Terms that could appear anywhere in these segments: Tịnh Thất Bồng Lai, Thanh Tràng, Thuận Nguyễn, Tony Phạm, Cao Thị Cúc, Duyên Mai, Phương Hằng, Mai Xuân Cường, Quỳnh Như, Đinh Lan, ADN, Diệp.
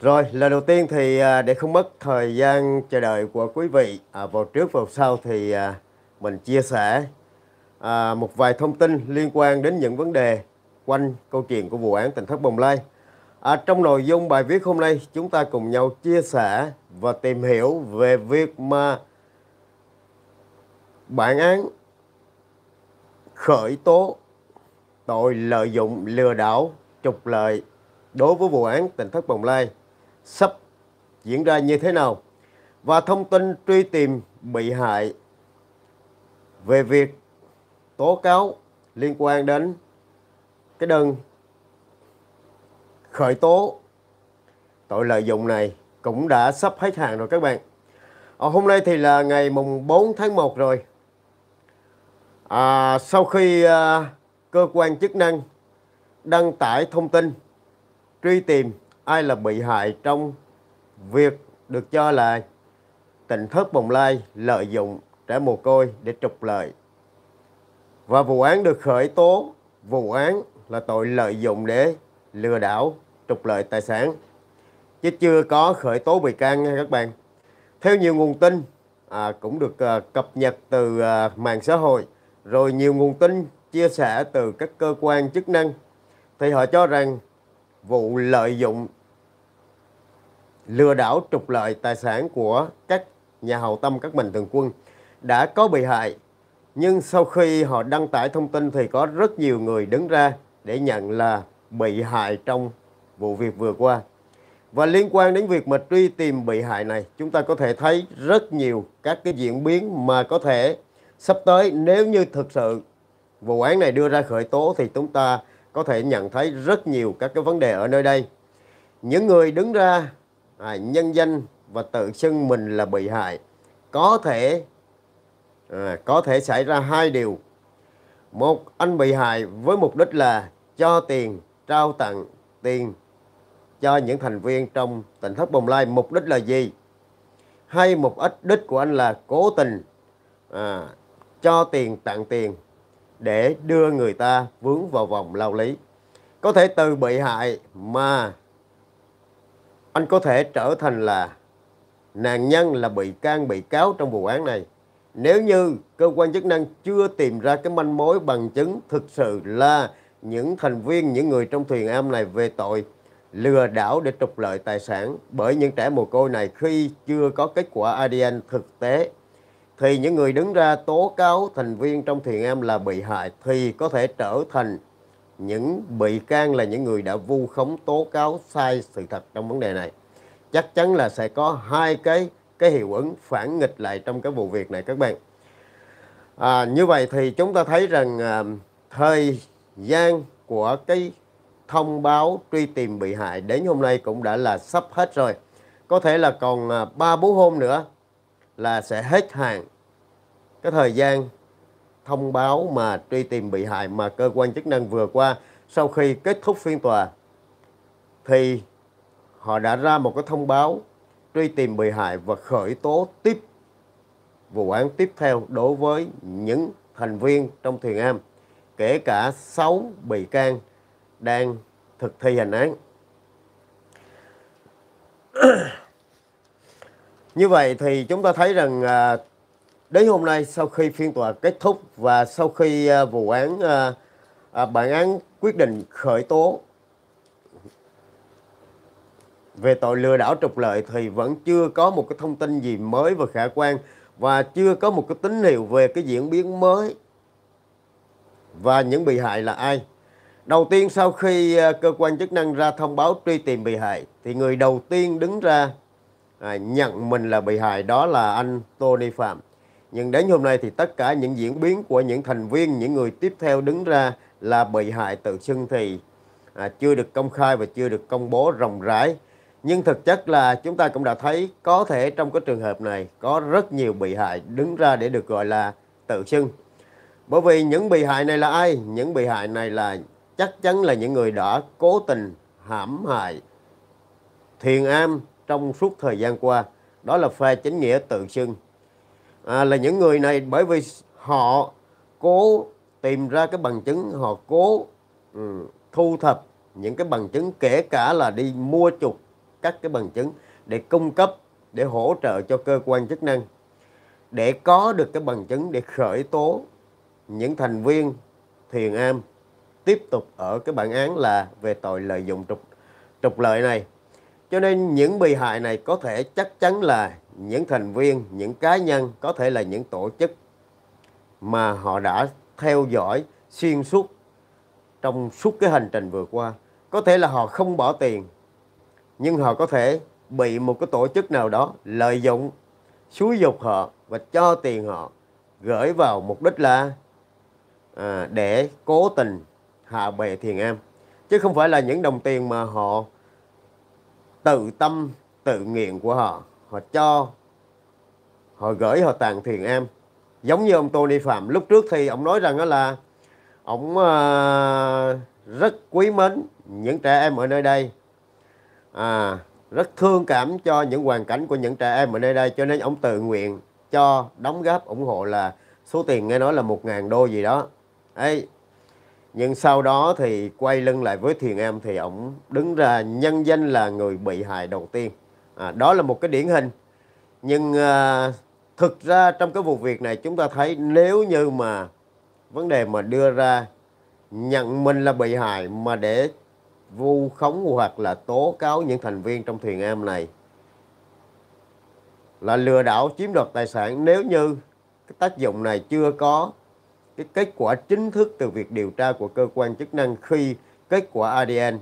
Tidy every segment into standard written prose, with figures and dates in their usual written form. Rồi, lời đầu tiên thì để không mất thời gian chờ đợi của quý vị, vào trước vào sau thì mình chia sẻ một vài thông tin liên quan đến những vấn đề quanh câu chuyện của vụ án Tịnh Thất Bồng Lai. Trong nội dung bài viết hôm nay, chúng ta cùng nhau chia sẻ và tìm hiểu về việc mà bản án khởi tố tội lợi dụng lừa đảo trục lợi đối với vụ án Tịnh Thất Bồng Lai sắp diễn ra như thế nào, và thông tin truy tìm bị hại về việc tố cáo liên quan đến cái đơn khởi tố tội lợi dụng này cũng đã sắp hết hạn rồi các bạn. Hôm nay thì là ngày mùng 4 tháng 1 rồi. Sau khi cơ quan chức năng đăng tải thông tin truy tìm ai là bị hại trong việc được cho là Tịnh Thất Bồng Lai lợi dụng trẻ mồ côi để trục lợi, và vụ án được khởi tố vụ án là tội lợi dụng để lừa đảo trục lợi tài sản, chứ chưa có khởi tố bị can nha các bạn. Theo nhiều nguồn tin cũng được cập nhật từ mạng xã hội, rồi nhiều nguồn tin chia sẻ từ các cơ quan chức năng, thì họ cho rằng vụ lợi dụng lừa đảo trục lợi tài sản của các nhà hảo tâm, các mạnh thường quân đã có bị hại. Nhưng sau khi họ đăng tải thông tin thì có rất nhiều người đứng ra để nhận là bị hại trong vụ việc vừa qua. Và liên quan đến việc mà truy tìm bị hại này, chúng ta có thể thấy rất nhiều các cái diễn biến mà có thể sắp tới. Nếu như thực sự vụ án này đưa ra khởi tố thì chúng ta có thể nhận thấy rất nhiều các cái vấn đề ở nơi đây. Những người đứng ra nhân danh và tự xưng mình là bị hại có thể xảy ra hai điều. Một, anh bị hại với mục đích là cho tiền, trao tặng tiền cho những thành viên trong Tịnh Thất Bồng Lai. Mục đích là gì? Hay mục đích của anh là cố tình cho tiền, tặng tiền để đưa người ta vướng vào vòng lao lý. Có thể từ bị hại mà anh có thể trở thành là nạn nhân, là bị can, bị cáo trong vụ án này, nếu như cơ quan chức năng chưa tìm ra cái manh mối bằng chứng thực sự là những thành viên, những người trong thuyền am này về tội lừa đảo để trục lợi tài sản bởi những trẻ mồ côi này. Khi chưa có kết quả ADN thực tế thì những người đứng ra tố cáo thành viên trong thiền am là bị hại thì có thể trở thành những bị can, là những người đã vu khống tố cáo sai sự thật trong vấn đề này. Chắc chắn là sẽ có hai cái hiệu ứng phản nghịch lại trong cái vụ việc này các bạn. Như vậy thì chúng ta thấy rằng thời gian của cái thông báo truy tìm bị hại đến hôm nay cũng đã là sắp hết rồi. Có thể là còn 3-4 hôm nữa là sẽ hết hạn cái thời gian thông báo mà truy tìm bị hại mà cơ quan chức năng vừa qua. Sau khi kết thúc phiên tòa thì họ đã ra một cái thông báo truy tìm bị hại và khởi tố tiếp vụ án tiếp theo đối với những thành viên trong thiền am, kể cả 6 bị can đang thực thi hành án. Như vậy thì chúng ta thấy rằng đến hôm nay, sau khi phiên tòa kết thúc và sau khi bản án quyết định khởi tố về tội lừa đảo trục lợi, thì vẫn chưa có một cái thông tin gì mới và khả quan, và chưa có một cái tín hiệu về cái diễn biến mới và những bị hại là ai. Đầu tiên, sau khi cơ quan chức năng ra thông báo truy tìm bị hại thì người đầu tiên đứng ra nhận mình là bị hại đó là anh Tony Phạm. Nhưng đến hôm nay thì tất cả những diễn biến của những thành viên, những người tiếp theo đứng ra là bị hại tự xưng thì chưa được công khai và chưa được công bố rộng rãi. Nhưng thực chất là chúng ta cũng đã thấy có thể trong cái trường hợp này có rất nhiều bị hại đứng ra để được gọi là tự xưng. Bởi vì những bị hại này là ai? Những bị hại này là chắc chắn là những người đã cố tình hãm hại thiền am trong suốt thời gian qua. Đó là phe chính nghĩa tự xưng là những người này, bởi vì họ cố tìm ra cái bằng chứng, họ cố thu thập những cái bằng chứng, kể cả là đi mua chuộc các cái bằng chứng để cung cấp, để hỗ trợ cho cơ quan chức năng, để có được cái bằng chứng để khởi tố những thành viên Thiền Am tiếp tục ở cái bản án là về tội lợi dụng trục lợi này. Cho nên những bị hại này có thể chắc chắn là những thành viên, những cá nhân, có thể là những tổ chức mà họ đã theo dõi xuyên suốt trong suốt cái hành trình vừa qua. Có thể là họ không bỏ tiền, nhưng họ có thể bị một cái tổ chức nào đó lợi dụng, xúi dục họ và cho tiền họ, gửi vào mục đích là để cố tình hạ bệ Thiền Am, chứ không phải là những đồng tiền mà họ tự tâm tự nguyện của họ. Họ cho, họ gửi, họ tàn Thiền Am. Giống như ông Tony Phạm lúc trước thì ông nói rằng đó là ông rất quý mến những trẻ em ở nơi đây, rất thương cảm cho những hoàn cảnh của những trẻ em ở nơi đây, cho nên ông tự nguyện cho đóng góp ủng hộ là số tiền nghe nói là 1.000 đô gì đó. Đấy. Nhưng sau đó thì quay lưng lại với Thiền Am thì ông đứng ra nhân danh là người bị hại đầu tiên. Đó là một cái điển hình. Nhưng thực ra trong cái vụ việc này chúng ta thấy nếu như mà vấn đề mà đưa ra nhận mình là bị hại mà để vu khống hoặc là tố cáo những thành viên trong Thiền Am này là lừa đảo chiếm đoạt tài sản, nếu như cái tác dụng này chưa có cái kết quả chính thức từ việc điều tra của cơ quan chức năng, khi kết quả ADN,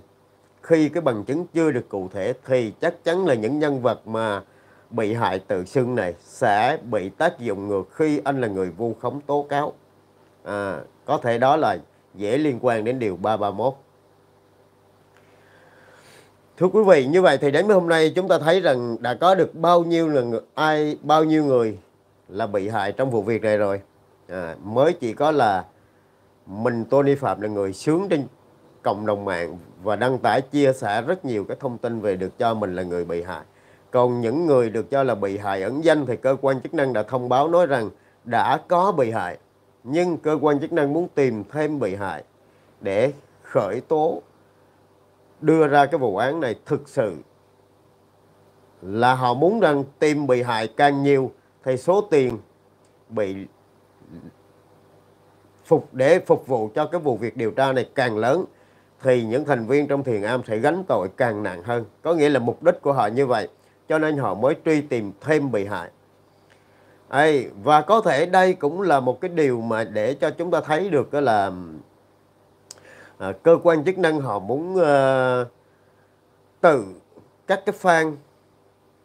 khi cái bằng chứng chưa được cụ thể, thì chắc chắn là những nhân vật mà bị hại tự xưng này sẽ bị tác dụng ngược khi anh là người vu khống tố cáo. Có thể đó là dễ liên quan đến điều 331. Thưa quý vị, như vậy thì đến với hôm nay chúng ta thấy rằng đã có được bao nhiêu người là bị hại trong vụ việc này rồi. Mới chỉ có là mình Tony Phạm là người sướng trên cộng đồng mạng và đăng tải chia sẻ rất nhiều cái thông tin về được cho mình là người bị hại. Còn những người được cho là bị hại ẩn danh thì cơ quan chức năng đã thông báo nói rằng đã có bị hại, nhưng cơ quan chức năng muốn tìm thêm bị hại để khởi tố, đưa ra cái vụ án này. Thực sự là họ muốn rằng tìm bị hại càng nhiều thì số tiền bị để phục vụ cho cái vụ việc điều tra này càng lớn, thì những thành viên trong Thiền Am sẽ gánh tội càng nặng hơn. Có nghĩa là mục đích của họ như vậy, cho nên họ mới truy tìm thêm bị hại. Và có thể đây cũng là một cái điều mà để cho chúng ta thấy được đó là cơ quan chức năng họ muốn từ các cái fan,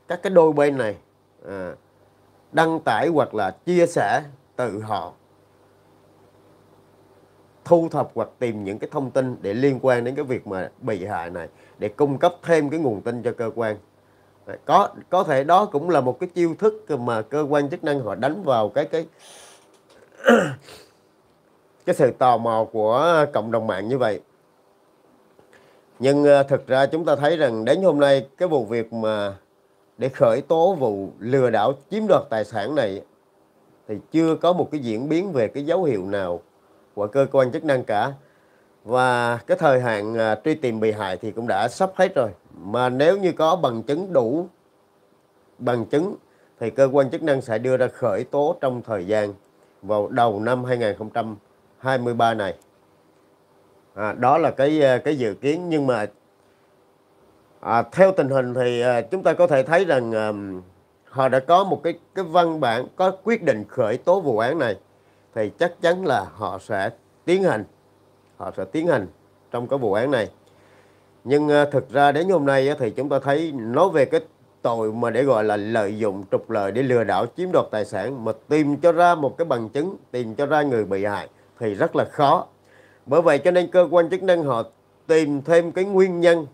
các cái đôi bên này đăng tải hoặc là chia sẻ, tự họ thu thập hoặc tìm những cái thông tin để liên quan đến cái việc mà bị hại này để cung cấp thêm cái nguồn tin cho cơ quan. Có thể đó cũng là một cái chiêu thức mà cơ quan chức năng họ đánh vào cái sự tò mò của cộng đồng mạng như vậy. Nhưng thực ra chúng ta thấy rằng đến hôm nay cái vụ việc mà để khởi tố vụ lừa đảo chiếm đoạt tài sản này thì chưa có một cái diễn biến về cái dấu hiệu nào của cơ quan chức năng cả. Và cái thời hạn truy tìm bị hại thì cũng đã sắp hết rồi. Mà nếu như có bằng chứng đủ, bằng chứng thì cơ quan chức năng sẽ đưa ra khởi tố trong thời gian vào đầu năm 2023 này. Đó là cái dự kiến. Nhưng mà theo tình hình thì chúng ta có thể thấy rằng họ đã có một cái văn bản, có quyết định khởi tố vụ án này, thì chắc chắn là họ sẽ tiến hành. Họ sẽ tiến hành trong cái vụ án này. Nhưng thực ra đến hôm nay thì chúng ta thấy nói về cái tội mà để gọi là lợi dụng trục lợi để lừa đảo chiếm đoạt tài sản, mà tìm cho ra một cái bằng chứng, tìm cho ra người bị hại thì rất là khó. Bởi vậy cho nên cơ quan chức năng họ tìm thêm cái nguyên nhân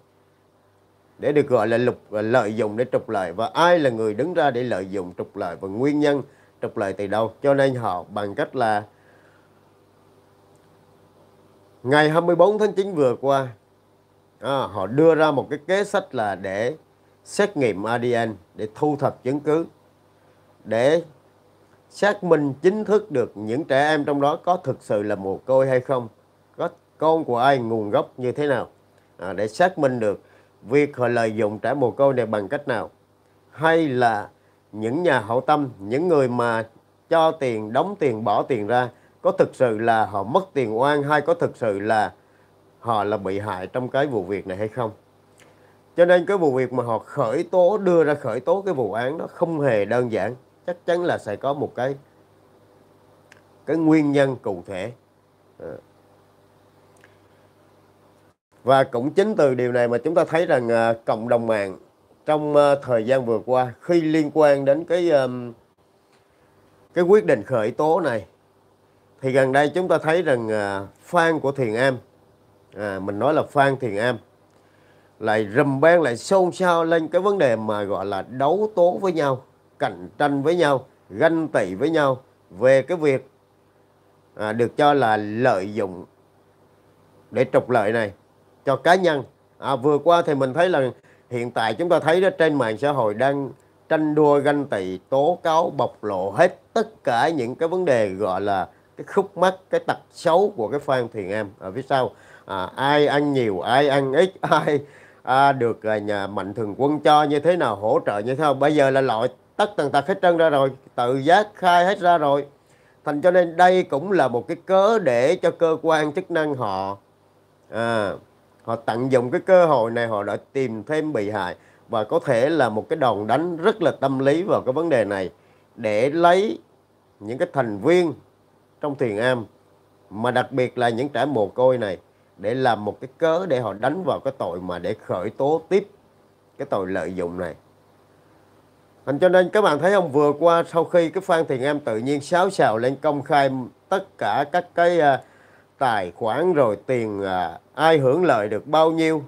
để được gọi là lợi dụng để trục lợi, và ai là người đứng ra để lợi dụng trục lợi và nguyên nhân trục lợi từ đâu. Cho nên họ bằng cách là ngày 24 tháng 9 vừa qua, họ đưa ra một cái kế sách là để xét nghiệm ADN, để thu thập chứng cứ, để xác minh chính thức được những trẻ em trong đó có thực sự là mồ côi hay không, có con của ai, nguồn gốc như thế nào. để xác minh được việc họ lợi dụng trẻ mồ côi này bằng cách nào, hay là những nhà hảo tâm, những người mà cho tiền, đóng tiền, bỏ tiền ra, có thực sự là họ mất tiền oan hay có thực sự là họ là bị hại trong cái vụ việc này hay không. Cho nên cái vụ việc mà họ khởi tố, đưa ra khởi tố cái vụ án đó không hề đơn giản, chắc chắn là sẽ có một cái nguyên nhân cụ thể. Và cũng chính từ điều này mà chúng ta thấy rằng cộng đồng mạng trong thời gian vừa qua, khi liên quan đến cái quyết định khởi tố này, thì gần đây chúng ta thấy rằng fan của Thiền Am, mình nói là fan Thiền Am, lại rầm bang, lại xôn xao lên cái vấn đề mà gọi là đấu tố với nhau, cạnh tranh với nhau, ganh tị với nhau về cái việc được cho là lợi dụng để trục lợi này cho cá nhân. Vừa qua thì mình thấy là hiện tại chúng ta thấy đó, trên mạng xã hội đang tranh đua, ganh tị, tố cáo, bộc lộ hết tất cả những cái vấn đề gọi là cái khúc mắc, cái tật xấu của cái fan Thiền Am ở phía sau. Ai ăn nhiều, ai ăn ít, ai được nhà Mạnh Thường Quân cho như thế nào, hỗ trợ như thế nào. Bây giờ là loại tất tần tật hết trơn ra rồi, tự giác khai hết ra rồi. Thành cho nên đây cũng là một cái cớ để cho cơ quan chức năng họ họ tận dụng cái cơ hội này, họ đã tìm thêm bị hại. Và có thể là một cái đòn đánh rất là tâm lý vào cái vấn đề này, để lấy những cái thành viên trong Thiền Am, mà đặc biệt là những trẻ mồ côi này, để làm một cái cớ để họ đánh vào cái tội mà để khởi tố tiếp cái tội lợi dụng này. Thành cho nên các bạn thấy không, vừa qua sau khi cái fan Thiền Am tự nhiên xáo xào lên, công khai tất cả các cái tài khoản rồi tiền ai hưởng lợi được bao nhiêu,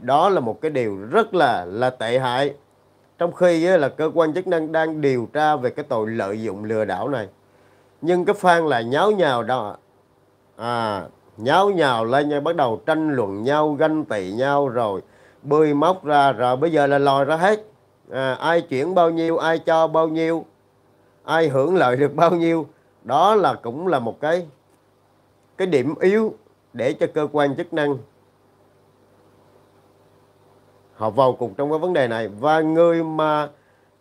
đó là một cái điều rất là tệ hại. Trong khi là cơ quan chức năng đang điều tra về cái tội lợi dụng lừa đảo này, nhưng cái fan là nháo nhào đó, nháo nhào lên, bắt đầu tranh luận nhau, ganh tị nhau, rồi bươi móc ra, rồi bây giờ là lòi ra hết. Ai chuyển bao nhiêu, ai cho bao nhiêu, ai hưởng lợi được bao nhiêu. Đó là cũng là một cái điểm yếu để cho cơ quan chức năng họ vào cuộc trong cái vấn đề này. Và người mà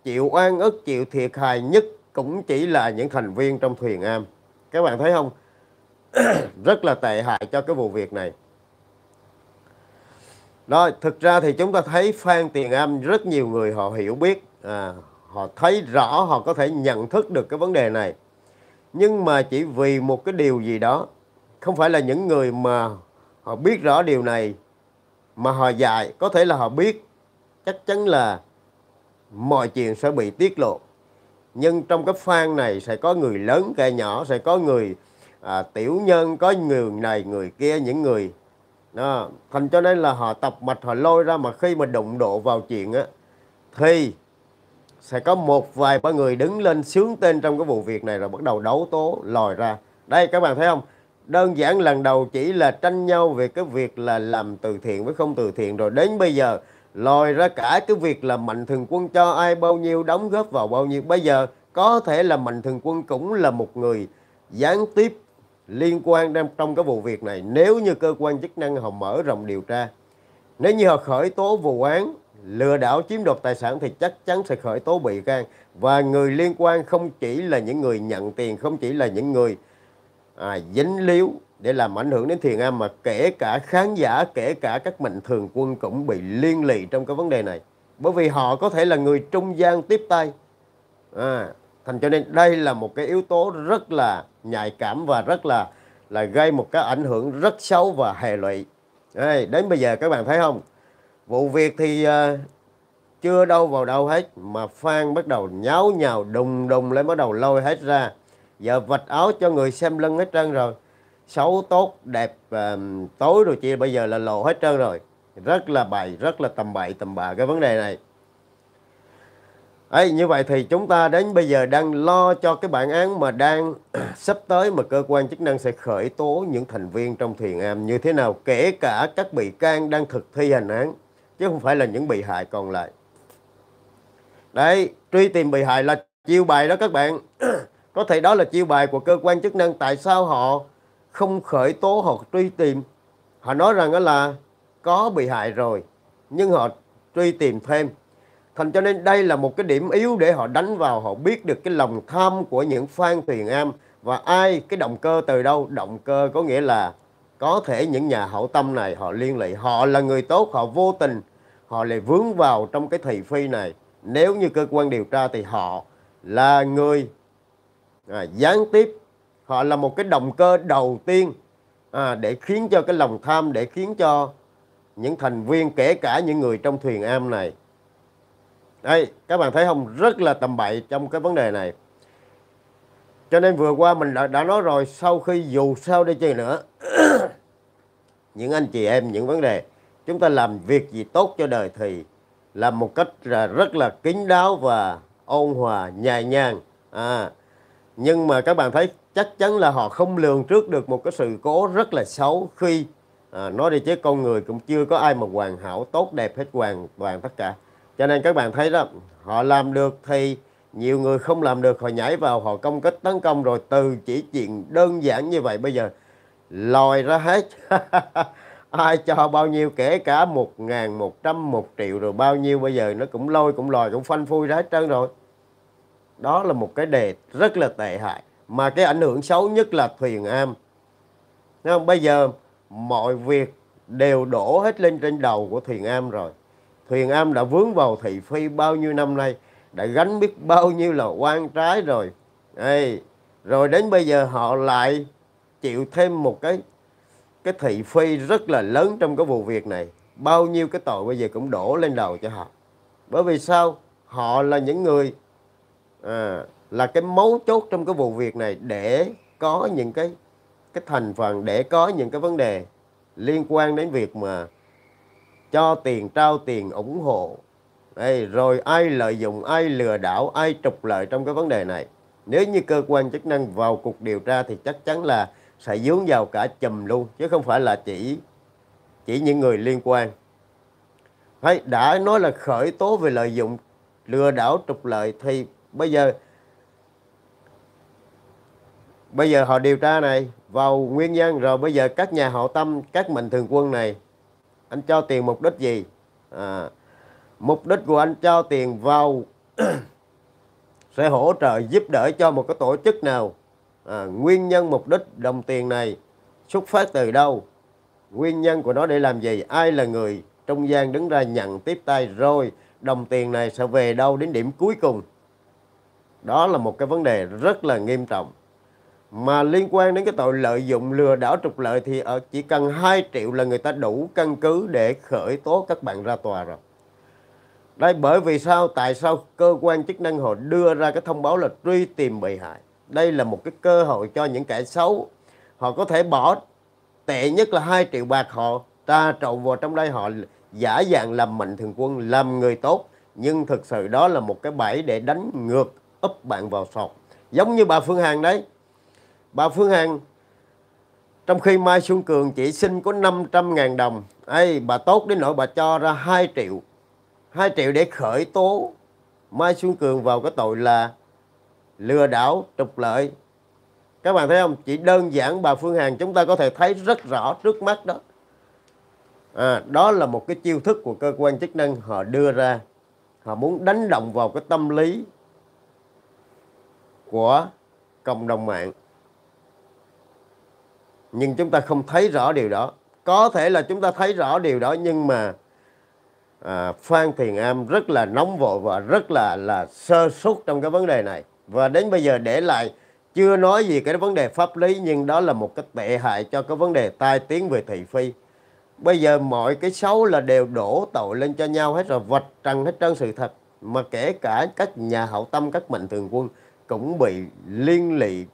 chịu oan ức, chịu thiệt hại nhất cũng chỉ là những thành viên trong Thiền Am. Các bạn thấy không? Rất là tệ hại cho cái vụ việc này. Rồi, thực ra thì chúng ta thấy fan Thiền Am rất nhiều người họ hiểu biết, họ thấy rõ, họ có thể nhận thức được cái vấn đề này. Nhưng mà chỉ vì một cái điều gì đó, không phải là những người mà họ biết rõ điều này mà họ dạy, có thể là họ biết chắc chắn là mọi chuyện sẽ bị tiết lộ. Nhưng trong cái fan này sẽ có người lớn kẻ nhỏ, sẽ có người tiểu nhân, có người này người kia, những người đó. Thành cho nên là họ tập mạch, họ lôi ra, mà khi mà đụng độ vào chuyện á, thì sẽ có một vài ba người đứng lên xướng tên trong cái vụ việc này, rồi bắt đầu đấu tố lòi ra. Đây các bạn thấy không, đơn giản lần đầu chỉ là tranh nhau về cái việc là làm từ thiện với không từ thiện, rồi đến bây giờ lòi ra cả cái việc là Mạnh Thường Quân cho ai bao nhiêu, đóng góp vào bao nhiêu. Bây giờ có thể là Mạnh Thường Quân cũng là một người gián tiếp liên quan trong cái vụ việc này, nếu như cơ quan chức năng họ mở rộng điều tra. Nếu như họ khởi tố vụ án lừa đảo chiếm đoạt tài sản thì chắc chắn sẽ khởi tố bị can. Và người liên quan không chỉ là những người nhận tiền, không chỉ là những người dính líu để làm ảnh hưởng đến Thiền Am, mà kể cả khán giả, kể cả các Mạnh Thường Quân cũng bị liên lụy trong cái vấn đề này. Bởi vì họ có thể là người trung gian tiếp tay. Thành cho nên đây là một cái yếu tố rất là nhạy cảm và rất là gây một cái ảnh hưởng rất xấu và hệ lụy. Đến bây giờ các bạn thấy không, vụ việc thì chưa đâu vào đâu hết, mà fan bắt đầu nháo nhào đùng lên, bắt đầu lôi hết ra. Giờ vạch áo cho người xem lưng hết trơn rồi, xấu tốt đẹp tối rồi chia, bây giờ là lộ hết trơn rồi. Rất là bậy, rất là tầm bậy tầm bạ cái vấn đề này. Như vậy thì chúng ta đến bây giờ đang lo cho cái bản án mà đang sắp tới, mà cơ quan chức năng sẽ khởi tố những thành viên trong Thiền Am như thế nào, kể cả các bị can đang thực thi hành án, chứ không phải là những bị hại còn lại. Đấy, truy tìm bị hại là chiêu bài đó các bạn. Có thể đó là chiêu bài của cơ quan chức năng. Tại sao họ không khởi tố, họ truy tìm? Họ nói rằng đó là có bị hại rồi, nhưng họ truy tìm thêm. Thành cho nên đây là một cái điểm yếu để họ đánh vào, họ biết được cái lòng tham của những Phan Thuyền Am. Và ai, cái động cơ từ đâu? Động cơ có nghĩa là có thể những nhà hảo tâm này họ liên lụy, họ là người tốt, họ vô tình, họ lại vướng vào trong cái thị phi này. Nếu như cơ quan điều tra thì họ là người gián tiếp, họ là một cái động cơ đầu tiên để khiến cho cái lòng tham, để khiến cho những thành viên, kể cả những người trong Thuyền Am này. Đây, các bạn thấy không? Rất là tầm bậy trong cái vấn đề này. Cho nên vừa qua mình đã nói rồi, sau khi dù sao đi chơi nữa, những anh chị em, những vấn đề, chúng ta làm việc gì tốt cho đời thì làm một cách rất là kín đáo và ôn hòa, nhẹ nhàng. Nhưng mà các bạn thấy chắc chắn là họ không lường trước được một cái sự cố rất là xấu khi nói đi chứ con người cũng chưa có ai mà hoàn hảo, tốt đẹp hết, hoàn toàn tất cả. Cho nên các bạn thấy đó, họ làm được thì nhiều người không làm được, họ nhảy vào, họ công kích tấn công, rồi từ chỉ chuyện đơn giản như vậy bây giờ lòi ra hết. Ai cho bao nhiêu, kể cả 1.000, 100, 1 triệu rồi bao nhiêu bây giờ nó cũng lôi, cũng lòi, cũng phanh phui ra hết trơn rồi. Đó là một cái đề rất là tệ hại, mà cái ảnh hưởng xấu nhất là Thuyền Am. Thấy không? Bây giờ mọi việc đều đổ hết lên trên đầu của Thuyền Am rồi. Thuyền Am đã vướng vào thị phi bao nhiêu năm nay, đã gánh biết bao nhiêu là oan trái rồi. Ê, rồi đến bây giờ họ lại chịu thêm một cái thị phi rất là lớn trong cái vụ việc này. Bao nhiêu cái tội bây giờ cũng đổ lên đầu cho họ. Bởi vì sao? Họ là những người là cái mấu chốt trong cái vụ việc này, để có những cái thành phần, để có những cái vấn đề liên quan đến việc mà cho tiền, trao tiền, ủng hộ. Ê, rồi ai lợi dụng, ai lừa đảo, ai trục lợi trong cái vấn đề này. Nếu như cơ quan chức năng vào cuộc điều tra thì chắc chắn là sẽ dướng vào cả chùm luôn, chứ không phải là chỉ những người liên quan. Hay, đã nói là khởi tố về lợi dụng, lừa đảo, trục lợi thì bây giờ họ điều tra này vào nguyên nhân. Rồi bây giờ các nhà hảo tâm, các mạnh thường quân này, anh cho tiền mục đích gì? Mục đích của anh cho tiền vào sẽ hỗ trợ giúp đỡ cho một cái tổ chức nào? Nguyên nhân, mục đích đồng tiền này xuất phát từ đâu? Nguyên nhân của nó để làm gì? Ai là người trung gian đứng ra nhận tiếp tay? Rồi đồng tiền này sẽ về đâu đến điểm cuối cùng? Đó là một cái vấn đề rất là nghiêm trọng. Mà liên quan đến cái tội lợi dụng, lừa đảo, trục lợi thì chỉ cần 2 triệu là người ta đủ căn cứ để khởi tố các bạn ra tòa rồi. Đây, bởi vì sao? Tại sao cơ quan chức năng họ đưa ra cái thông báo là truy tìm bị hại? Đây là một cái cơ hội cho những kẻ xấu. Họ có thể bỏ tệ nhất là 2 triệu bạc, họ ta trộn vào trong đây, họ giả dạng làm mạnh thường quân, làm người tốt. Nhưng thực sự đó là một cái bẫy để đánh ngược, úp bạn vào sọt. Giống như bà Phương Hằng đấy. Bà Phương Hằng, trong khi Mai Xuân Cường chỉ xin có 500.000 đồng. Ê, bà tốt đến nỗi bà cho ra 2 triệu. 2 triệu để khởi tố Mai Xuân Cường vào cái tội là lừa đảo, trục lợi. Các bạn thấy không? Chỉ đơn giản bà Phương Hằng chúng ta có thể thấy rất rõ trước mắt đó. Đó là một cái chiêu thức của cơ quan chức năng họ đưa ra. Họ muốn đánh động vào cái tâm lý của cộng đồng mạng. Nhưng chúng ta không thấy rõ điều đó. Có thể là chúng ta thấy rõ điều đó, nhưng mà Phan Thiền Am rất là nóng vội và rất là sơ suất trong cái vấn đề này. Và đến bây giờ để lại, chưa nói gì cái vấn đề pháp lý, nhưng đó là một cái tệ hại cho cái vấn đề tai tiếng về thị phi. Bây giờ mọi cái xấu là đều đổ tội lên cho nhau hết rồi, vạch trần hết trơn sự thật. Mà kể cả các nhà hảo tâm, các mạnh thường quân cũng bị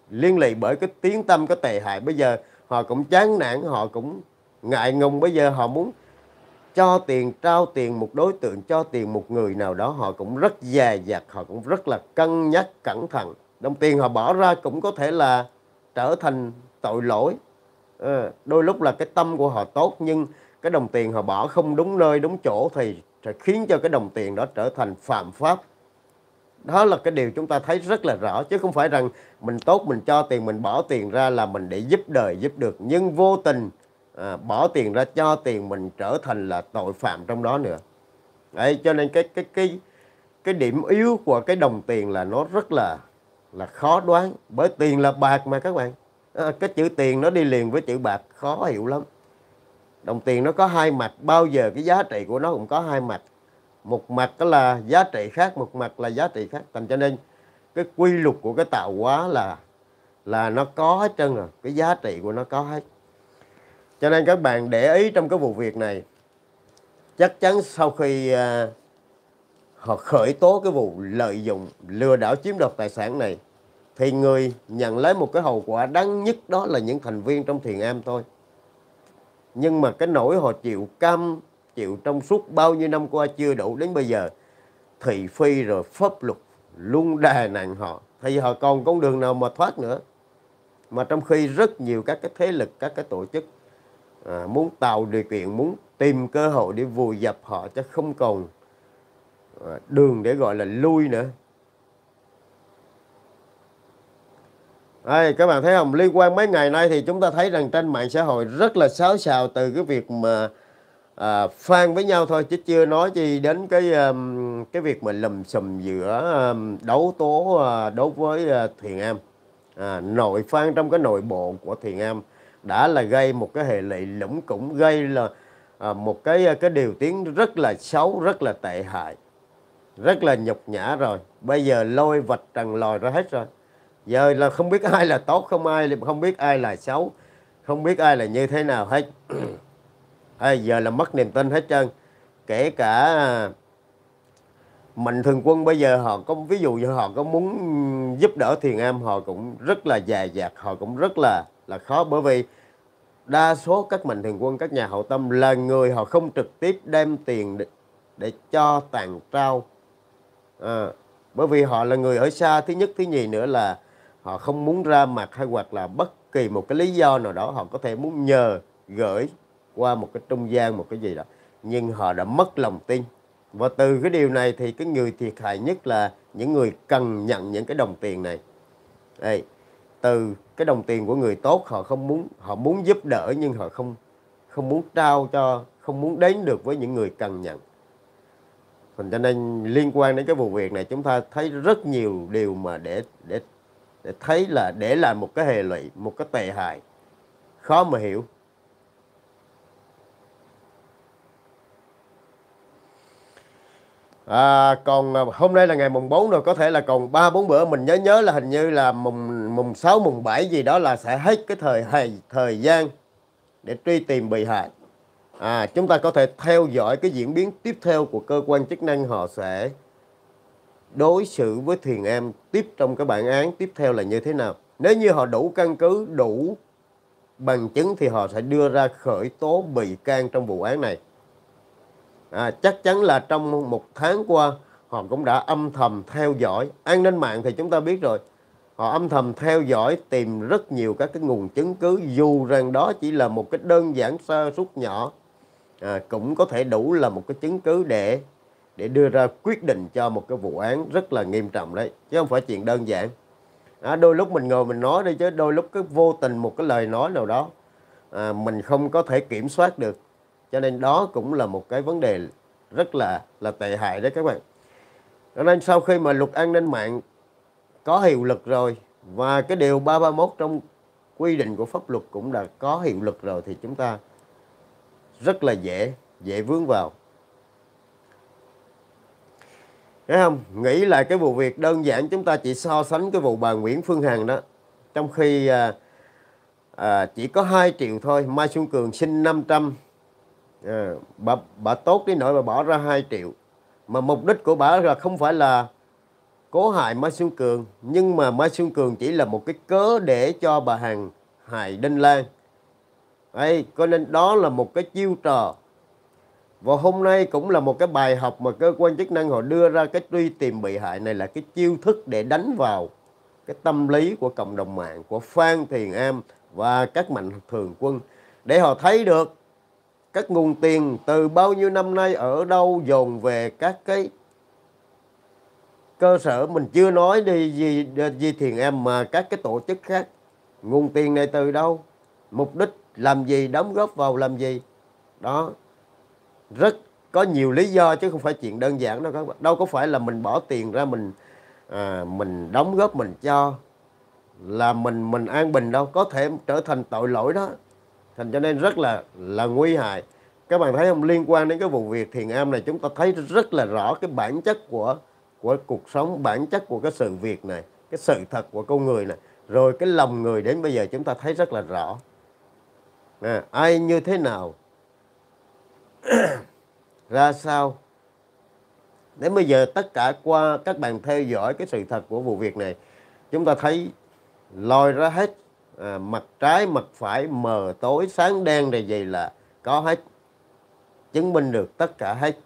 liên lụy bởi cái tiếng tâm, cái tệ hại. Bây giờ họ cũng chán nản, họ cũng ngại ngùng. Bây giờ họ muốn cho tiền, trao tiền một đối tượng, cho tiền một người nào đó, họ cũng rất dè dặt, họ cũng rất là cân nhắc, cẩn thận. Đồng tiền họ bỏ ra cũng có thể là trở thành tội lỗi. Đôi lúc là cái tâm của họ tốt, nhưng cái đồng tiền họ bỏ không đúng nơi, đúng chỗ thì sẽ khiến cho cái đồng tiền đó trở thành phạm pháp. Đó là cái điều chúng ta thấy rất là rõ, chứ không phải rằng mình tốt, mình cho tiền, mình bỏ tiền ra là mình để giúp đời, giúp được. Nhưng vô tình bỏ tiền ra cho tiền mình trở thành là tội phạm trong đó nữa. Đấy, cho nên cái điểm yếu của cái đồng tiền là nó rất là khó đoán, bởi tiền là bạc mà các bạn. Cái chữ tiền nó đi liền với chữ bạc, khó hiểu lắm. Đồng tiền nó có hai mặt, bao giờ cái giá trị của nó cũng có hai mặt. Một mặt đó là giá trị khác, một mặt là giá trị khác. Thành cho nên cái quy luật của cái tạo hóa là nó có hết trơn rồi, cái giá trị của nó có hết. Cho nên các bạn để ý trong cái vụ việc này, chắc chắn sau khi họ khởi tố cái vụ lợi dụng lừa đảo chiếm đoạt tài sản này, thì người nhận lấy một cái hậu quả đáng nhất đó là những thành viên trong thiền am thôi. Nhưng mà cái nỗi họ chịu cam chịu trong suốt bao nhiêu năm qua chưa đủ, đến bây giờ thị phi rồi pháp luật luôn đè nặng họ, thì họ còn con đường nào mà thoát nữa. Mà trong khi rất nhiều các cái thế lực, các cái tổ chức muốn tạo điều kiện, muốn tìm cơ hội để vùi dập họ chứ không còn đường để gọi là lui nữa. Đây, các bạn thấy không? Liên quan mấy ngày nay thì chúng ta thấy rằng trên mạng xã hội rất là xáo xào từ cái việc mà phang với nhau thôi, chứ chưa nói gì đến cái việc mà lùm xùm giữa đấu tố đối với thiền am. Nội phang trong cái nội bộ của thiền am đã là gây một cái hệ lụy lũng củng, gây là một cái điều tiếng rất là xấu, rất là tệ hại, rất là nhục nhã rồi. Bây giờ lôi vạch trần lòi ra hết rồi. Giờ là không biết ai là tốt, không biết ai là xấu, không biết ai là như thế nào hết. Giờ là mất niềm tin hết trơn. Kể cả Mạnh Thường Quân bây giờ họ có, ví dụ như họ có muốn giúp đỡ thiền am, họ cũng rất là dè dặt, họ cũng rất là khó. Bởi vì đa số các Mạnh Thường Quân, các nhà hậu tâm là người họ không trực tiếp đem tiền để cho tàn trao. Bởi vì họ là người ở xa, thứ nhất, thứ nhì nữa là họ không muốn ra mặt, hay hoặc là bất kỳ một cái lý do nào đó họ có thể muốn nhờ gửi qua một cái trung gian, một cái gì đó. Nhưng họ đã mất lòng tin. Và từ cái điều này thì cái người thiệt hại nhất là những người cần nhận những cái đồng tiền này. Đây, từ cái đồng tiền của người tốt, họ không muốn, họ muốn giúp đỡ nhưng họ không muốn trao cho, không muốn đến được với những người cần nhận. Cho nên liên quan đến cái vụ việc này chúng ta thấy rất nhiều điều mà để thấy là để làm một cái hệ lụy, một cái tệ hại khó mà hiểu. Còn hôm nay là ngày mùng 4 rồi, có thể là còn 3-4 bữa. Mình nhớ là hình như là mùng 6, mùng 7 gì đó là sẽ hết cái thời gian để truy tìm bị hại. Chúng ta có thể theo dõi cái diễn biến tiếp theo của cơ quan chức năng, họ sẽ đối xử với thiền am tiếp trong cái bản án tiếp theo là như thế nào. Nếu như họ đủ căn cứ, đủ bằng chứng thì họ sẽ đưa ra khởi tố bị can trong vụ án này. Chắc chắn là trong một tháng qua họ cũng đã âm thầm theo dõi. An ninh mạng thì chúng ta biết rồi, họ âm thầm theo dõi, tìm rất nhiều các cái nguồn chứng cứ, dù rằng đó chỉ là một cái đơn giản sơ suất nhỏ, cũng có thể đủ là một cái chứng cứ để đưa ra quyết định cho một cái vụ án rất là nghiêm trọng đấy, chứ không phải chuyện đơn giản. Đôi lúc mình ngồi mình nói đi, chứ đôi lúc cái vô tình một cái lời nói nào đó mình không có thể kiểm soát được. Cho nên đó cũng là một cái vấn đề rất là tệ hại đấy các bạn. Cho nên sau khi mà luật an ninh mạng có hiệu lực rồi, và cái điều 331 trong quy định của pháp luật cũng đã có hiệu lực rồi, thì chúng ta rất là dễ vướng vào. Thấy không? Nghĩ lại cái vụ việc đơn giản, chúng ta chỉ so sánh cái vụ bà Nguyễn Phương Hằng đó. Trong khi chỉ có 2 triệu thôi, Mai Xuân Cường xin 500. Bà tốt đến nỗi bà bỏ ra 2 triệu. Mà mục đích của bà là không phải là cố hại Mai Xuân Cường, nhưng mà Mai Xuân Cường chỉ là một cái cớ để cho bà Hằng hại Đinh Lan. Đấy, cho nên đó là một cái chiêu trò. Và hôm nay cũng là một cái bài học mà cơ quan chức năng họ đưa ra cái truy tìm bị hại này là cái chiêu thức để đánh vào cái tâm lý của cộng đồng mạng, của Phan Thiền Am và các Mạnh Thường Quân, để họ thấy được các nguồn tiền từ bao nhiêu năm nay ở đâu dồn về các cái cơ sở. Mình chưa nói đi gì thiền em mà các cái tổ chức khác, nguồn tiền này từ đâu, mục đích, làm gì, đóng góp vào làm gì. Đó, rất có nhiều lý do chứ không phải chuyện đơn giản đâu các bạn. Đâu có phải là mình bỏ tiền ra mình đóng góp mình cho là mình an bình đâu, có thể trở thành tội lỗi đó. Thành cho nên rất là nguy hại. Các bạn thấy không, liên quan đến cái vụ việc thiền am này chúng ta thấy rất là rõ cái bản chất của cuộc sống, bản chất của cái sự việc này, cái sự thật của con người này, rồi cái lòng người đến bây giờ chúng ta thấy rất là rõ. À, ai như thế nào, ra sao. Đến bây giờ tất cả qua các bạn theo dõi cái sự thật của vụ việc này, chúng ta thấy lòi ra hết, mặt trái, mặt phải, mờ tối, sáng đen rồi gì là có hết, chứng minh được tất cả hết.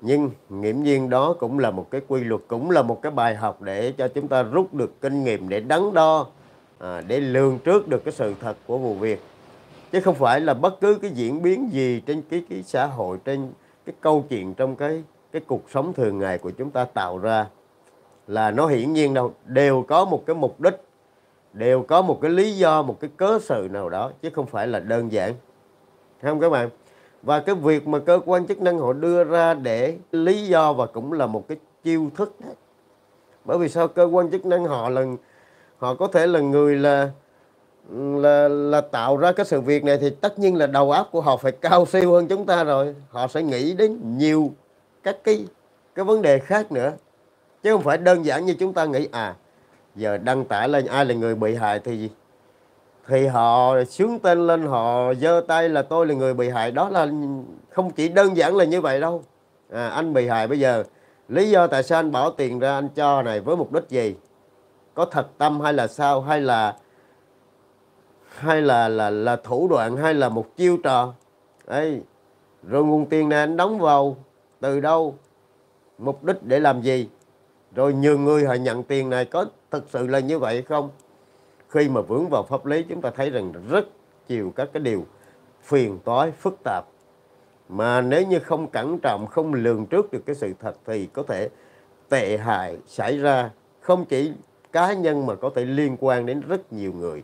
Nhưng nghiễm nhiên đó cũng là một cái quy luật, cũng là một cái bài học để cho chúng ta rút được kinh nghiệm, để đắn đo, để lường trước được cái sự thật của vụ việc. Chứ không phải là bất cứ cái diễn biến gì trên cái xã hội, trên cái câu chuyện, trong cái cuộc sống thường ngày của chúng ta tạo ra là nó hiển nhiên đâu. Đều có một cái mục đích, đều có một cái lý do, một cái cớ sự nào đó, chứ không phải là đơn giản. Thấy không các bạn? Và cái việc mà cơ quan chức năng họ đưa ra để lý do và cũng là một cái chiêu thức đấy. Bởi vì sao? Cơ quan chức năng họ có thể là người là tạo ra cái sự việc này, thì tất nhiên là đầu óc của họ phải cao siêu hơn chúng ta rồi. Họ sẽ nghĩ đến nhiều các cái vấn đề khác nữa, chứ không phải đơn giản như chúng ta nghĩ. À, giờ đăng tải lên ai là người bị hại thì họ xướng tên lên, họ giơ tay là tôi là người bị hại. Đó là không chỉ đơn giản là như vậy đâu. À, anh bị hại bây giờ, lý do tại sao anh bỏ tiền ra anh cho này, với mục đích gì, có thật tâm hay là sao, hay là thủ đoạn, hay là một chiêu trò. Đấy. Rồi nguồn tiền này anh đóng vào từ đâu, mục đích để làm gì, rồi nhiều người họ nhận tiền này có thực sự là như vậy không. Khi mà vướng vào pháp lý chúng ta thấy rằng rất nhiều các cái điều phiền toái, phức tạp, mà nếu như không cẩn trọng, không lường trước được cái sự thật thì có thể tệ hại xảy ra, không chỉ cá nhân mà có thể liên quan đến rất nhiều người.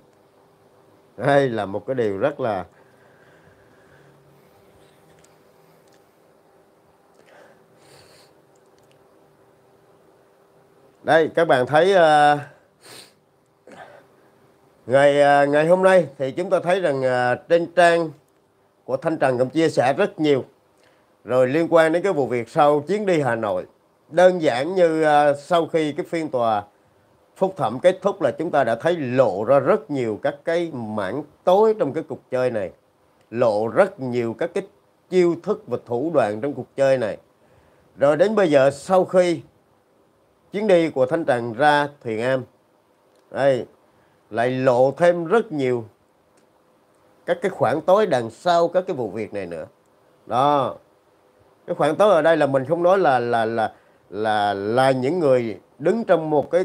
Đây là một cái điều rất là đây các bạn thấy. Ngày hôm nay thì chúng ta thấy rằng trên trang của Thanh Tràng cũng chia sẻ rất nhiều rồi liên quan đến cái vụ việc sau chuyến đi Hà Nội. Đơn giản như sau khi cái phiên tòa phúc thẩm kết thúc là chúng ta đã thấy lộ ra rất nhiều các cái mảng tối trong cái cuộc chơi này, lộ rất nhiều các cái chiêu thức và thủ đoạn trong cuộc chơi này. Rồi đến bây giờ sau khi chuyến đi của Thanh Tràng ra Thiền Am, đây lại lộ thêm rất nhiều các cái khoảng tối đằng sau các cái vụ việc này nữa. Đó, cái khoảng tối ở đây là mình không nói là những người đứng trong một cái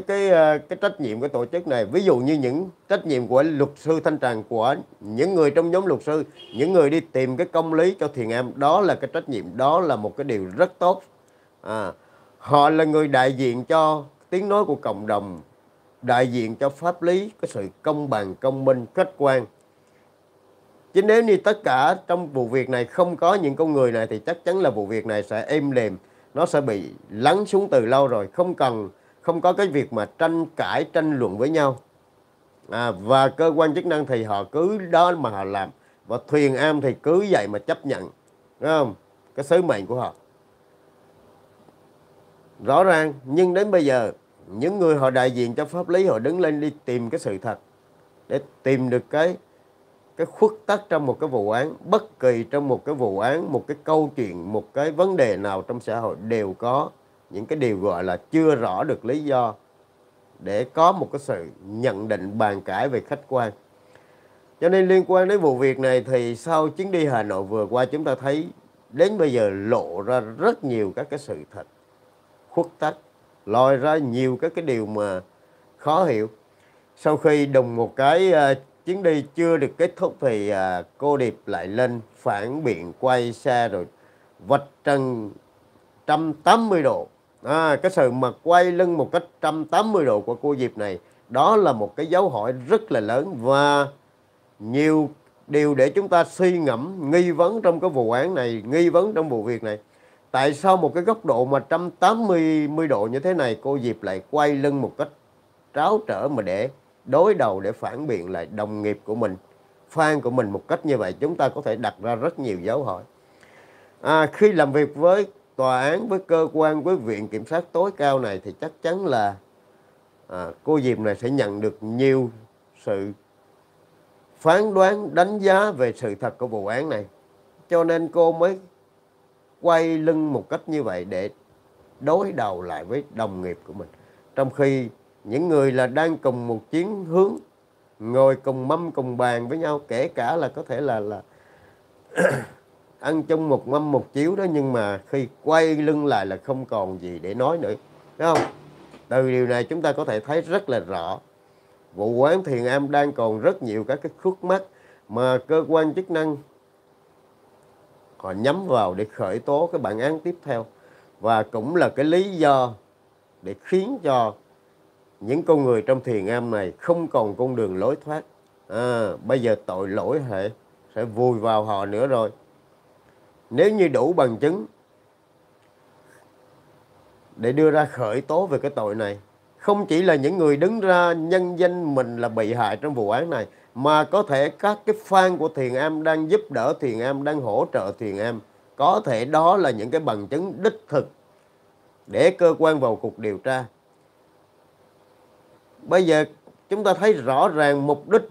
trách nhiệm của tổ chức này. Ví dụ như những trách nhiệm của luật sư Thanh Tràng, của những người trong nhóm luật sư, những người đi tìm cái công lý cho Thiền Am. Đó là cái trách nhiệm, đó là một cái điều rất tốt. Họ là người đại diện cho tiếng nói của cộng đồng, đại diện cho pháp lý, cái sự công bằng, công minh, khách quan. Chứ nếu như tất cả trong vụ việc này không có những con người này thì chắc chắn là vụ việc này sẽ êm đềm, nó sẽ bị lắng xuống từ lâu rồi. Không có cái việc mà tranh cãi, tranh luận với nhau. Và cơ quan chức năng thì họ cứ đó mà họ làm, và Thiền Am thì cứ vậy mà chấp nhận, đúng không? Cái sứ mệnh của họ rõ ràng. Nhưng đến bây giờ những người họ đại diện cho pháp lý, họ đứng lên đi tìm cái sự thật, để tìm được cái khuất tất trong một cái vụ án. Bất kỳ trong một cái vụ án, một cái câu chuyện, một cái vấn đề nào trong xã hội đều có những cái điều gọi là chưa rõ được lý do, để có một cái sự nhận định, bàn cãi về khách quan. Cho nên liên quan đến vụ việc này thì sau chuyến đi Hà Nội vừa qua chúng ta thấy đến bây giờ lộ ra rất nhiều các cái sự thật khuất tất, lòi ra nhiều các cái điều mà khó hiểu. Sau khi đùng một cái chuyến đi chưa được kết thúc thì cô Điệp lại lên phản biện, quay xe rồi vạch trần 180 độ. Cái sự mà quay lưng một cách 180 độ của cô Diệp này, đó là một cái dấu hỏi rất là lớn. Và nhiều điều để chúng ta suy ngẫm, nghi vấn trong cái vụ án này, nghi vấn trong vụ việc này. Tại sao một cái góc độ mà 180 độ như thế này cô Diệp lại quay lưng một cách tráo trở mà để đối đầu, để phản biện lại đồng nghiệp của mình, fan của mình một cách như vậy? Chúng ta có thể đặt ra rất nhiều dấu hỏi. Khi làm việc với tòa án, với cơ quan, với viện kiểm sát tối cao này thì chắc chắn là cô Diệp này sẽ nhận được nhiều sự phán đoán, đánh giá về sự thật của vụ án này. Cho nên cô mới quay lưng một cách như vậy để đối đầu lại với đồng nghiệp của mình. Trong khi những người là đang cùng một chiến hướng, ngồi cùng mâm cùng bàn với nhau, kể cả là có thể là ăn chung một mâm một chiếu đó, nhưng mà khi quay lưng lại là không còn gì để nói nữa, đúng không? Từ điều này chúng ta có thể thấy rất là rõ vụ án Thiền Am đang còn rất nhiều các cái khúc mắc mà cơ quan chức năng họ nhắm vào để khởi tố cái bản án tiếp theo, và cũng là cái lý do để khiến cho những con người trong Thiền Am này không còn con đường lối thoát. Bây giờ tội lỗi sẽ vùi vào họ nữa rồi. Nếu như đủ bằng chứng để đưa ra khởi tố về cái tội này, không chỉ là những người đứng ra nhân danh mình là bị hại trong vụ án này, mà có thể các cái fan của Thiền Am đang giúp đỡ Thiền Am, đang hỗ trợ Thiền Am, có thể đó là những cái bằng chứng đích thực để cơ quan vào cuộc điều tra. Bây giờ chúng ta thấy rõ ràng mục đích.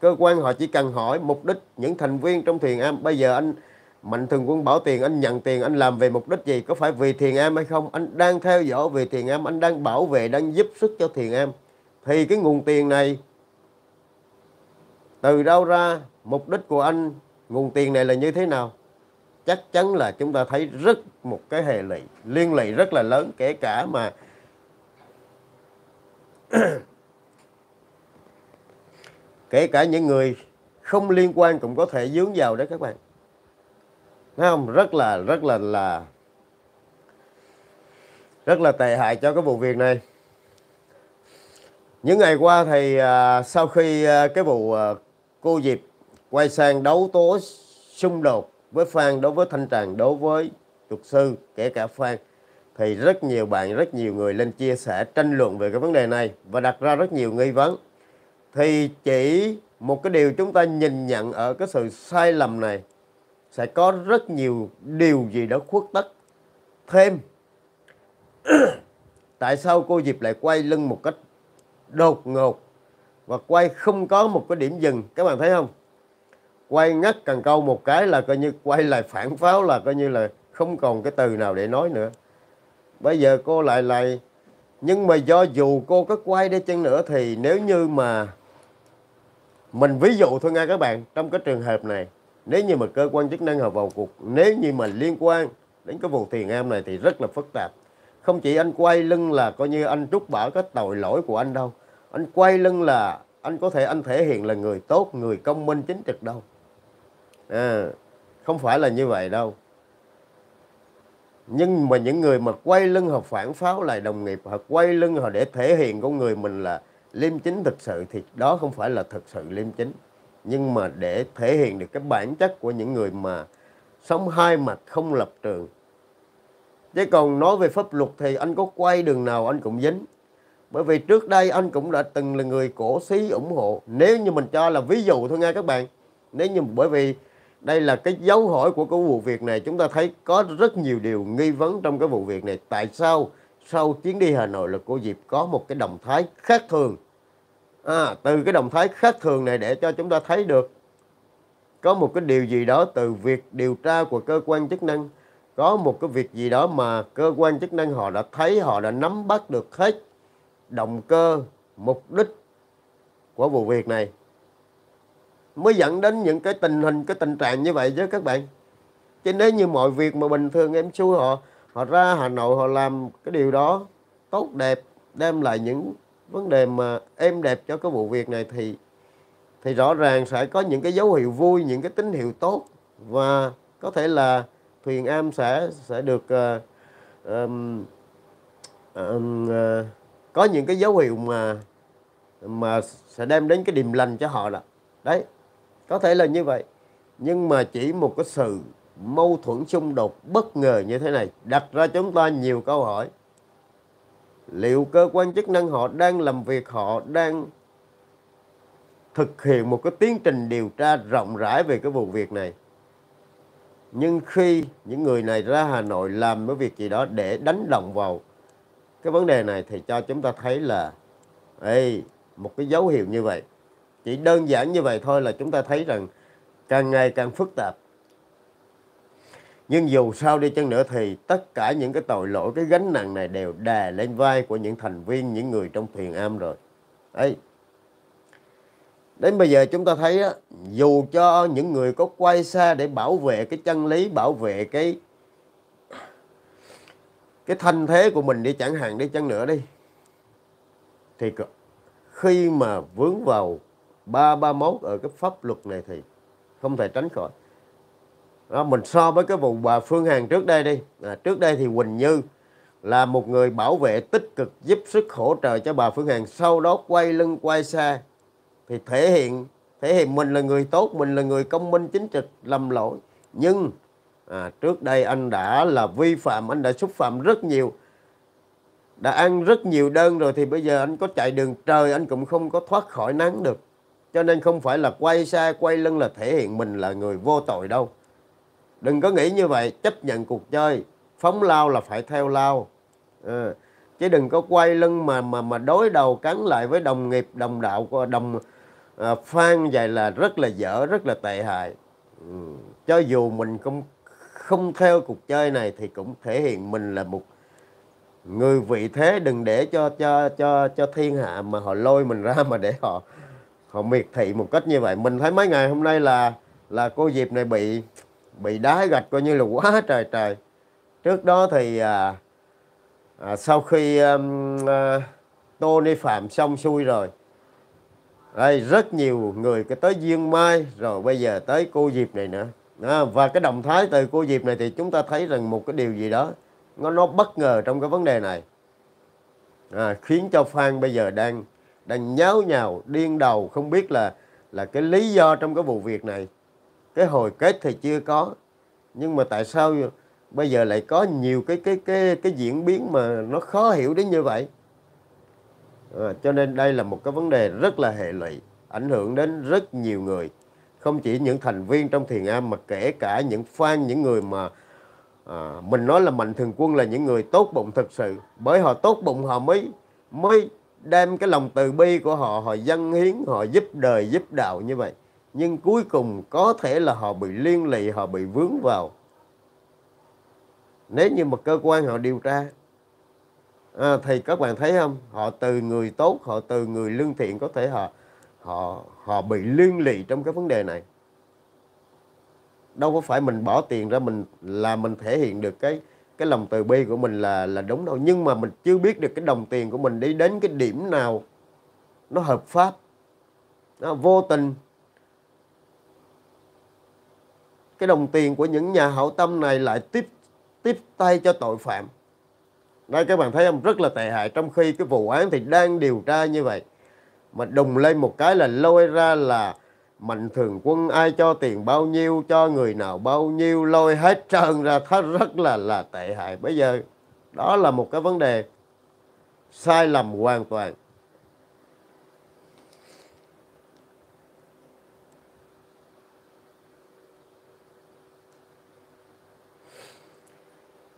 Cơ quan họ chỉ cần hỏi mục đích những thành viên trong Thiền Am. Bây giờ anh Mạnh Thường Quân Bảo Tiền, anh nhận tiền, anh làm về mục đích gì? Có phải vì Thiền Am hay không? Anh đang theo dõi về Thiền Am, anh đang bảo vệ, đang giúp sức cho Thiền Am. Thì cái nguồn tiền này từ đâu ra? Mục đích của anh, nguồn tiền này là như thế nào? Chắc chắn là chúng ta thấy một cái hệ lụy, liên lụy rất là lớn, kể cả mà kể cả những người không liên quan cũng có thể dướng vào đấy các bạn. Thấy không? Rất là tệ hại cho cái vụ việc này. Những ngày qua thì sau khi cái vụ cô Diệp quay sang đấu tố xung đột với fan đối với Thanh Tràng, đối với luật sư, kể cả fan, thì rất nhiều bạn, rất nhiều người lên chia sẻ tranh luận về cái vấn đề này và đặt ra rất nhiều nghi vấn. Thì chỉ một cái điều chúng ta nhìn nhận ở cái sự sai lầm này sẽ có rất nhiều điều gì đó khuất tất thêm. Tại sao cô Diệp lại quay lưng một cách đột ngột và quay không có một cái điểm dừng? Các bạn thấy không? Quay ngắt cần câu một cái là coi như quay lại phản pháo, là coi như là không còn cái từ nào để nói nữa. Bây giờ cô lại nhưng mà do dù cô có quay đi chăng nữa thì nếu như mà mình ví dụ thôi nha các bạn, trong cái trường hợp này, nếu như mà cơ quan chức năng họ vào cuộc, nếu như mà liên quan đến cái vụ Thiền Am này thì rất là phức tạp. Không chỉ anh quay lưng là coi như anh trút bỏ cái tội lỗi của anh đâu. Anh quay lưng là anh có thể anh thể hiện là người tốt, người công minh chính trực đâu. Không phải là như vậy đâu. Nhưng mà những người mà quay lưng họ phản pháo lại đồng nghiệp, họ quay lưng họ để thể hiện con người mình là liêm chính thực sự, thì đó không phải là thực sự liêm chính. Nhưng mà để thể hiện được cái bản chất của những người mà sống hai mặt không lập trường. Chứ còn nói về pháp luật thì anh có quay đường nào anh cũng dính. Bởi vì trước đây anh cũng đã từng là người cổ xí ủng hộ. Nếu như mình cho là ví dụ thôi nha các bạn. Nếu như bởi vì đây là cái dấu hỏi của cái vụ việc này, chúng ta thấy có rất nhiều điều nghi vấn trong cái vụ việc này. Tại sao sau chuyến đi Hà Nội là cô Diệp có một cái động thái khác thường? Từ cái động thái khác thường này để cho chúng ta thấy được có một cái điều gì đó từ việc điều tra của cơ quan chức năng. Có một cái việc gì đó mà cơ quan chức năng họ đã thấy, họ đã nắm bắt được hết động cơ, mục đích của vụ việc này, mới dẫn đến những cái tình hình, cái tình trạng như vậy chứ các bạn. Chứ nếu như mọi việc mà bình thường em xui họ ra Hà Nội họ làm cái điều đó tốt đẹp, đem lại những vấn đề mà êm đẹp cho cái vụ việc này thì rõ ràng sẽ có những cái dấu hiệu vui, những cái tín hiệu tốt, và có thể là Thiền Am sẽ được có những cái dấu hiệu mà mà sẽ đem đến cái điềm lành cho họ là đấy, có thể là như vậy. Nhưng mà chỉ một cái sự mâu thuẫn xung đột bất ngờ như thế này đặt ra chúng ta nhiều câu hỏi. Liệu cơ quan chức năng họ đang làm việc, họ đang thực hiện một cái tiến trình điều tra rộng rãi về cái vụ việc này. Nhưng khi những người này ra Hà Nội làm cái việc gì đó để đánh đồng vào cái vấn đề này thì cho chúng ta thấy là ê, một cái dấu hiệu như vậy. Chỉ đơn giản như vậy thôi là chúng ta thấy rằng càng ngày càng phức tạp. Nhưng dù sao đi chăng nữa thì tất cả những cái tội lỗi, cái gánh nặng này đều đè lên vai của những thành viên, những người trong thiền am rồi. Đấy. Đến bây giờ chúng ta thấy á, dù cho những người có quay xa để bảo vệ cái chân lý, bảo vệ cái thanh thế của mình đi chẳng hạn đi chăng nữa đi, thì khi mà vướng vào 331 ở cái pháp luật này thì không thể tránh khỏi. Đó, mình so với cái vụ bà Phương Hằng trước đây đi, trước đây thì Quỳnh Như là một người bảo vệ tích cực giúp sức hỗ trợ cho bà Phương Hằng, sau đó quay lưng quay xa thì thể hiện mình là người tốt, mình là người công minh chính trực, lầm lỗi. Nhưng trước đây anh đã là vi phạm, anh đã xúc phạm rất nhiều, đã ăn rất nhiều đơn rồi thì bây giờ anh có chạy đường trời anh cũng không có thoát khỏi nắng được. Cho nên không phải là quay xa quay lưng là thể hiện mình là người vô tội đâu. Đừng có nghĩ như vậy, chấp nhận cuộc chơi, phóng lao là phải theo lao. Chứ đừng có quay lưng mà đối đầu cắn lại với đồng nghiệp, đồng đạo, đồng fan vậy là rất là dở, rất là tệ hại. Cho dù mình không theo cuộc chơi này thì cũng thể hiện mình là một người vị thế, đừng để cho thiên hạ mà họ lôi mình ra mà để họ miệt thị một cách như vậy. Mình thấy mấy ngày hôm nay là cô Diệp này bị đá gạch coi như là quá trời trời. Trước đó thì sau khi Tony Phạm xong xuôi rồi đây, rất nhiều người cái tới Duyên Mai, rồi bây giờ tới cô Diệp này nữa. Và cái động thái từ cô Diệp này thì chúng ta thấy rằng một cái điều gì đó nó bất ngờ trong cái vấn đề này, khiến cho fan bây giờ đang nháo nhào điên đầu, không biết là cái lý do trong cái vụ việc này. Cái hồi kết thì chưa có, nhưng mà tại sao bây giờ lại có nhiều cái diễn biến mà nó khó hiểu đến như vậy. Cho nên đây là một cái vấn đề rất là hệ lụy, ảnh hưởng đến rất nhiều người, không chỉ những thành viên trong thiền am mà kể cả những fan, những người mà mình nói là mạnh thường quân, là những người tốt bụng thực sự. Bởi họ tốt bụng họ mới đem cái lòng từ bi của họ, họ dâng hiến, họ giúp đời giúp đạo như vậy. Nhưng cuối cùng có thể là họ bị liên lụy, họ bị vướng vào. Nếu như mà cơ quan họ điều tra thì các bạn thấy không, họ từ người tốt, họ từ người lương thiện, có thể họ bị liên lụy trong cái vấn đề này. Đâu có phải mình bỏ tiền ra mình là mình thể hiện được cái lòng từ bi của mình là đúng đâu. Nhưng mà mình chưa biết được cái đồng tiền của mình đi đến cái điểm nào nó hợp pháp, nó vô tình. Cái đồng tiền của những nhà hảo tâm này lại tiếp tay cho tội phạm. Đây các bạn thấy không, rất là tệ hại. Trong khi cái vụ án thì đang điều tra như vậy, mà đùng lên một cái là lôi ra là mạnh thường quân, ai cho tiền bao nhiêu, cho người nào bao nhiêu, lôi hết trơn ra, thấy rất là tệ hại. Bây giờ đó là một cái vấn đề sai lầm hoàn toàn.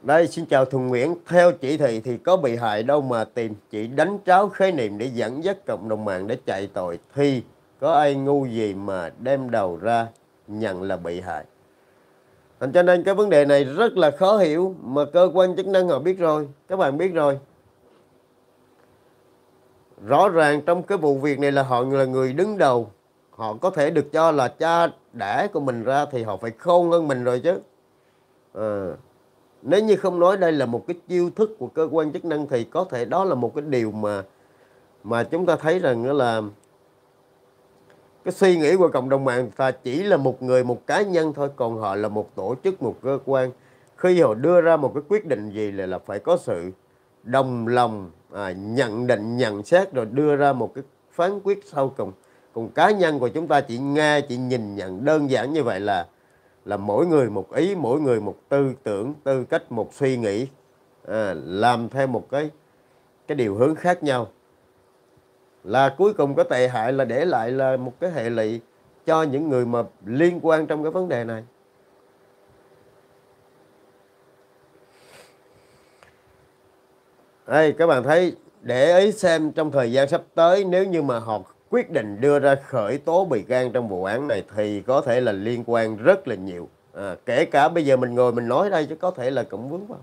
Đây, xin chào Thuận Nguyễn. Theo chỉ thị thì có bị hại đâu mà tìm, chỉ đánh tráo khái niệm để dẫn dắt cộng đồng mạng để chạy tội thì có ai ngu gì mà đem đầu ra nhận là bị hại. Cho nên cái vấn đề này rất là khó hiểu, mà cơ quan chức năng họ biết rồi, các bạn biết rồi. Rõ ràng trong cái vụ việc này là họ là người đứng đầu, họ có thể được cho là cha đẻ của mình ra thì họ phải khôn hơn mình rồi chứ. Nếu như không nói đây là một cái chiêu thức của cơ quan chức năng thì có thể đó là một cái điều mà chúng ta thấy rằng đó là cái suy nghĩ của cộng đồng mạng là chỉ là một người, một cá nhân thôi, còn họ là một tổ chức, một cơ quan. Khi họ đưa ra một cái quyết định gì là phải có sự đồng lòng nhận định, nhận xét rồi đưa ra một cái phán quyết sau cùng. Còn cá nhân của chúng ta, chị nghe, chị nhìn nhận đơn giản như vậy là mỗi người một ý, mỗi người một tư tưởng, tư cách, một suy nghĩ, làm theo một cái điều hướng khác nhau. Là cuối cùng có tệ hại là để lại là một cái hệ lụy cho những người mà liên quan trong cái vấn đề này. Đây, các bạn thấy, để ý xem trong thời gian sắp tới nếu như mà họ quyết định đưa ra khởi tố bị can trong vụ án này thì có thể là liên quan rất là nhiều. Kể cả bây giờ mình ngồi mình nói đây chứ có thể là cũng vướng vào.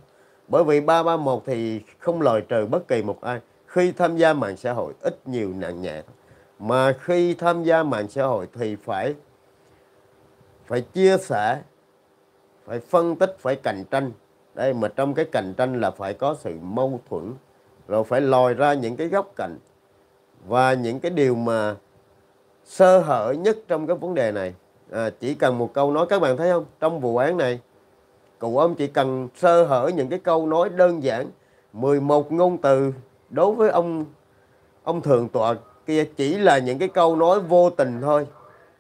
Bởi vì 331 thì không loại trừ bất kỳ một ai. Khi tham gia mạng xã hội ít nhiều nặng nhẹ. Mà khi tham gia mạng xã hội thì phải chia sẻ, phải phân tích, phải cạnh tranh. Đây, mà trong cái cạnh tranh là phải có sự mâu thuẫn, rồi phải lòi ra những cái góc cạnh và những cái điều mà sơ hở nhất trong cái vấn đề này. Chỉ cần một câu nói, các bạn thấy không, trong vụ án này cụ ông chỉ cần sơ hở những cái câu nói đơn giản 11 ngôn từ đối với ông thượng tọa kia chỉ là những cái câu nói vô tình thôi.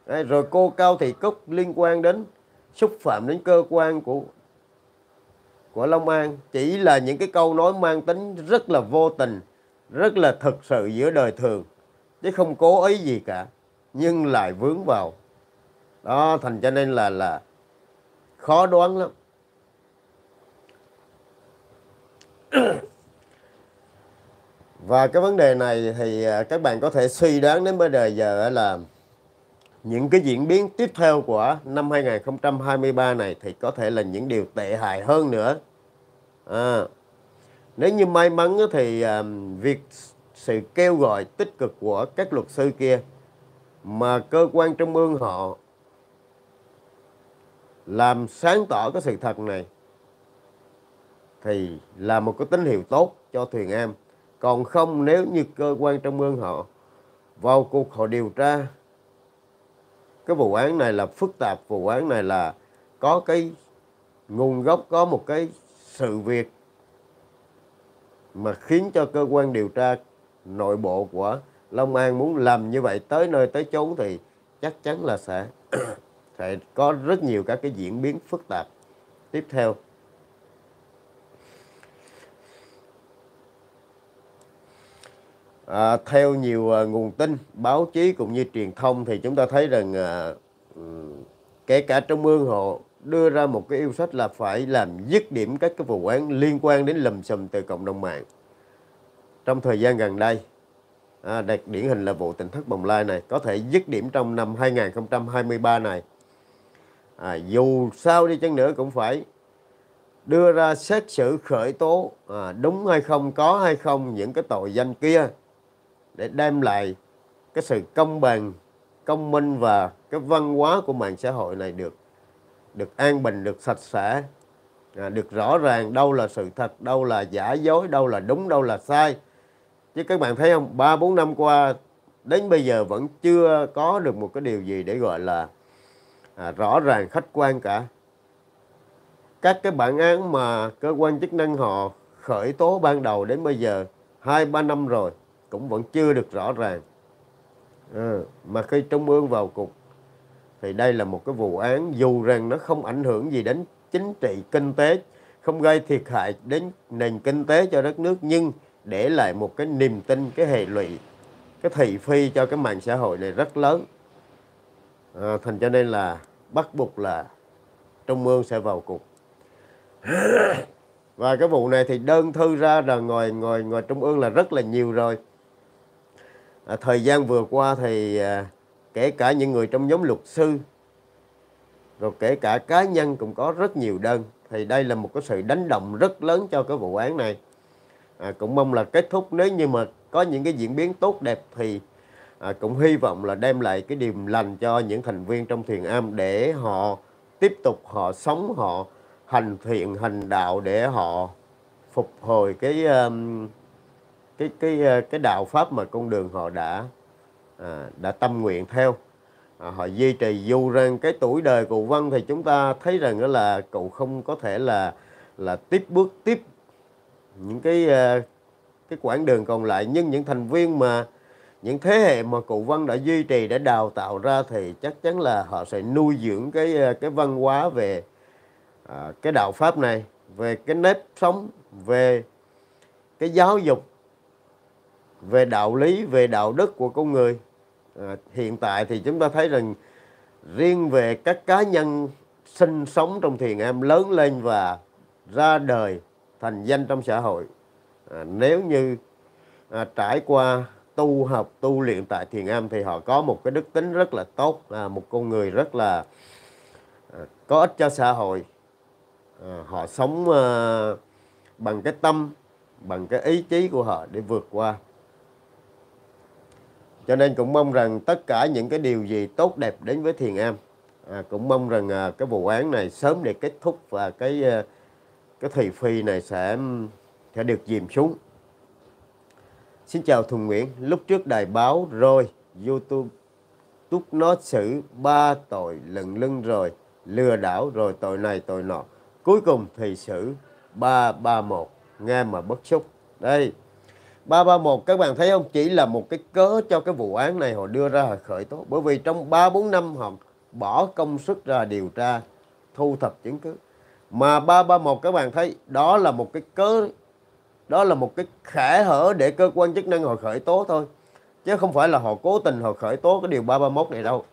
Đấy, rồi cô Cao Thị Cúc liên quan đến xúc phạm đến cơ quan của Long An chỉ là những cái câu nói mang tính rất là vô tình, rất là thực sự giữa đời thường chứ không cố ý gì cả, nhưng lại vướng vào đó, thành cho nên là khó đoán lắm. Và cái vấn đề này thì các bạn có thể suy đoán đến bây giờ là những cái diễn biến tiếp theo của năm 2023 này thì có thể là những điều tệ hại hơn nữa. Nếu như may mắn thì việc sự kêu gọi tích cực của các luật sư kia mà cơ quan trung ương họ làm sáng tỏ cái sự thật này thì là một cái tín hiệu tốt cho Thuyền Em. Còn không, nếu như cơ quan trung ương họ vào cuộc họ điều tra cái vụ án này là phức tạp, vụ án này là có cái nguồn gốc, có một cái sự việc mà khiến cho cơ quan điều tra nội bộ của Long An muốn làm như vậy tới nơi tới chốn thì chắc chắn là sẽ có rất nhiều các cái diễn biến phức tạp tiếp theo. Theo nhiều nguồn tin, báo chí cũng như truyền thông thì chúng ta thấy rằng kể cả trung ương họ đưa ra một cái yêu sách là phải làm dứt điểm các cái vụ án liên quan đến lùm xùm từ cộng đồng mạng trong thời gian gần đây. Đặc điển hình là vụ Tịnh Thất Bồng Lai này có thể dứt điểm trong năm 2023 này. Dù sao đi chăng nữa cũng phải đưa ra xét xử khởi tố đúng hay không, có hay không những cái tội danh kia để đem lại cái sự công bằng, công minh và cái văn hóa của mạng xã hội này được an bình, được sạch sẽ, được rõ ràng đâu là sự thật, đâu là giả dối, đâu là đúng, đâu là sai. Chứ các bạn thấy không, 3-4 năm qua đến bây giờ vẫn chưa có được một cái điều gì để gọi là rõ ràng, khách quan cả. Các cái bản án mà cơ quan chức năng họ khởi tố ban đầu đến bây giờ 2-3 năm rồi cũng vẫn chưa được rõ ràng. Mà khi trung ương vào cuộc thì đây là một cái vụ án dù rằng nó không ảnh hưởng gì đến chính trị, kinh tế, không gây thiệt hại đến nền kinh tế cho đất nước, nhưng để lại một cái niềm tin, cái hệ lụy, cái thị phi cho cái mạng xã hội này rất lớn. Thành cho nên là bắt buộc là trung ương sẽ vào cuộc. Và cái vụ này thì đơn thư ra là ngoài trung ương là rất là nhiều rồi. Thời gian vừa qua thì kể cả những người trong nhóm luật sư rồi kể cả cá nhân cũng có rất nhiều đơn. Thì đây là một cái sự đánh động rất lớn cho cái vụ án này. Cũng mong là kết thúc, nếu như mà có những cái diễn biến tốt đẹp thì cũng hy vọng là đem lại cái điềm lành cho những thành viên trong Thiền Am để họ tiếp tục họ sống, họ hành thiện, hành đạo để họ phục hồi cái đạo pháp mà con đường họ đã tâm nguyện theo. Họ duy trì, dù rằng cái tuổi đời cụ Văn thì chúng ta thấy rằng đó là cụ không có thể là tiếp những cái quãng đường còn lại, nhưng những thành viên mà những thế hệ mà cụ Văn đã duy trì, đã đào tạo ra thì chắc chắn là họ sẽ nuôi dưỡng cái văn hóa về cái đạo pháp này, về cái nếp sống, về cái giáo dục, về đạo lý, về đạo đức của con người. Hiện tại thì chúng ta thấy rằng riêng về các cá nhân sinh sống trong thiền am, lớn lên và ra đời thành danh trong xã hội, nếu như trải qua tu học, tu luyện tại thiền am thì họ có một cái đức tính rất là tốt, một con người rất là có ích cho xã hội. Họ sống bằng cái tâm, bằng cái ý chí của họ để vượt qua. Cho nên cũng mong rằng tất cả những cái điều gì tốt đẹp đến với thiền am, cũng mong rằng cái vụ án này sớm để kết thúc và cái thị phi này sẽ được dìm xuống. Xin chào Thùng Nguyễn. Lúc trước đài báo rồi, YouTube túc nó xử 3 tội lận lưng rồi, lừa đảo rồi, tội này tội nọ. Cuối cùng thì xử 331, nghe mà bất xúc. Đây, 331 các bạn thấy không? Chỉ là một cái cớ cho cái vụ án này họ đưa ra họ khởi tố. Bởi vì trong 3-4 năm họ bỏ công sức ra điều tra, thu thập chứng cứ. Mà 331 các bạn thấy đó là một cái cớ, đó là một cái khẽ hở để cơ quan chức năng họ khởi tố thôi. Chứ không phải là họ cố tình họ khởi tố cái điều 331 này đâu.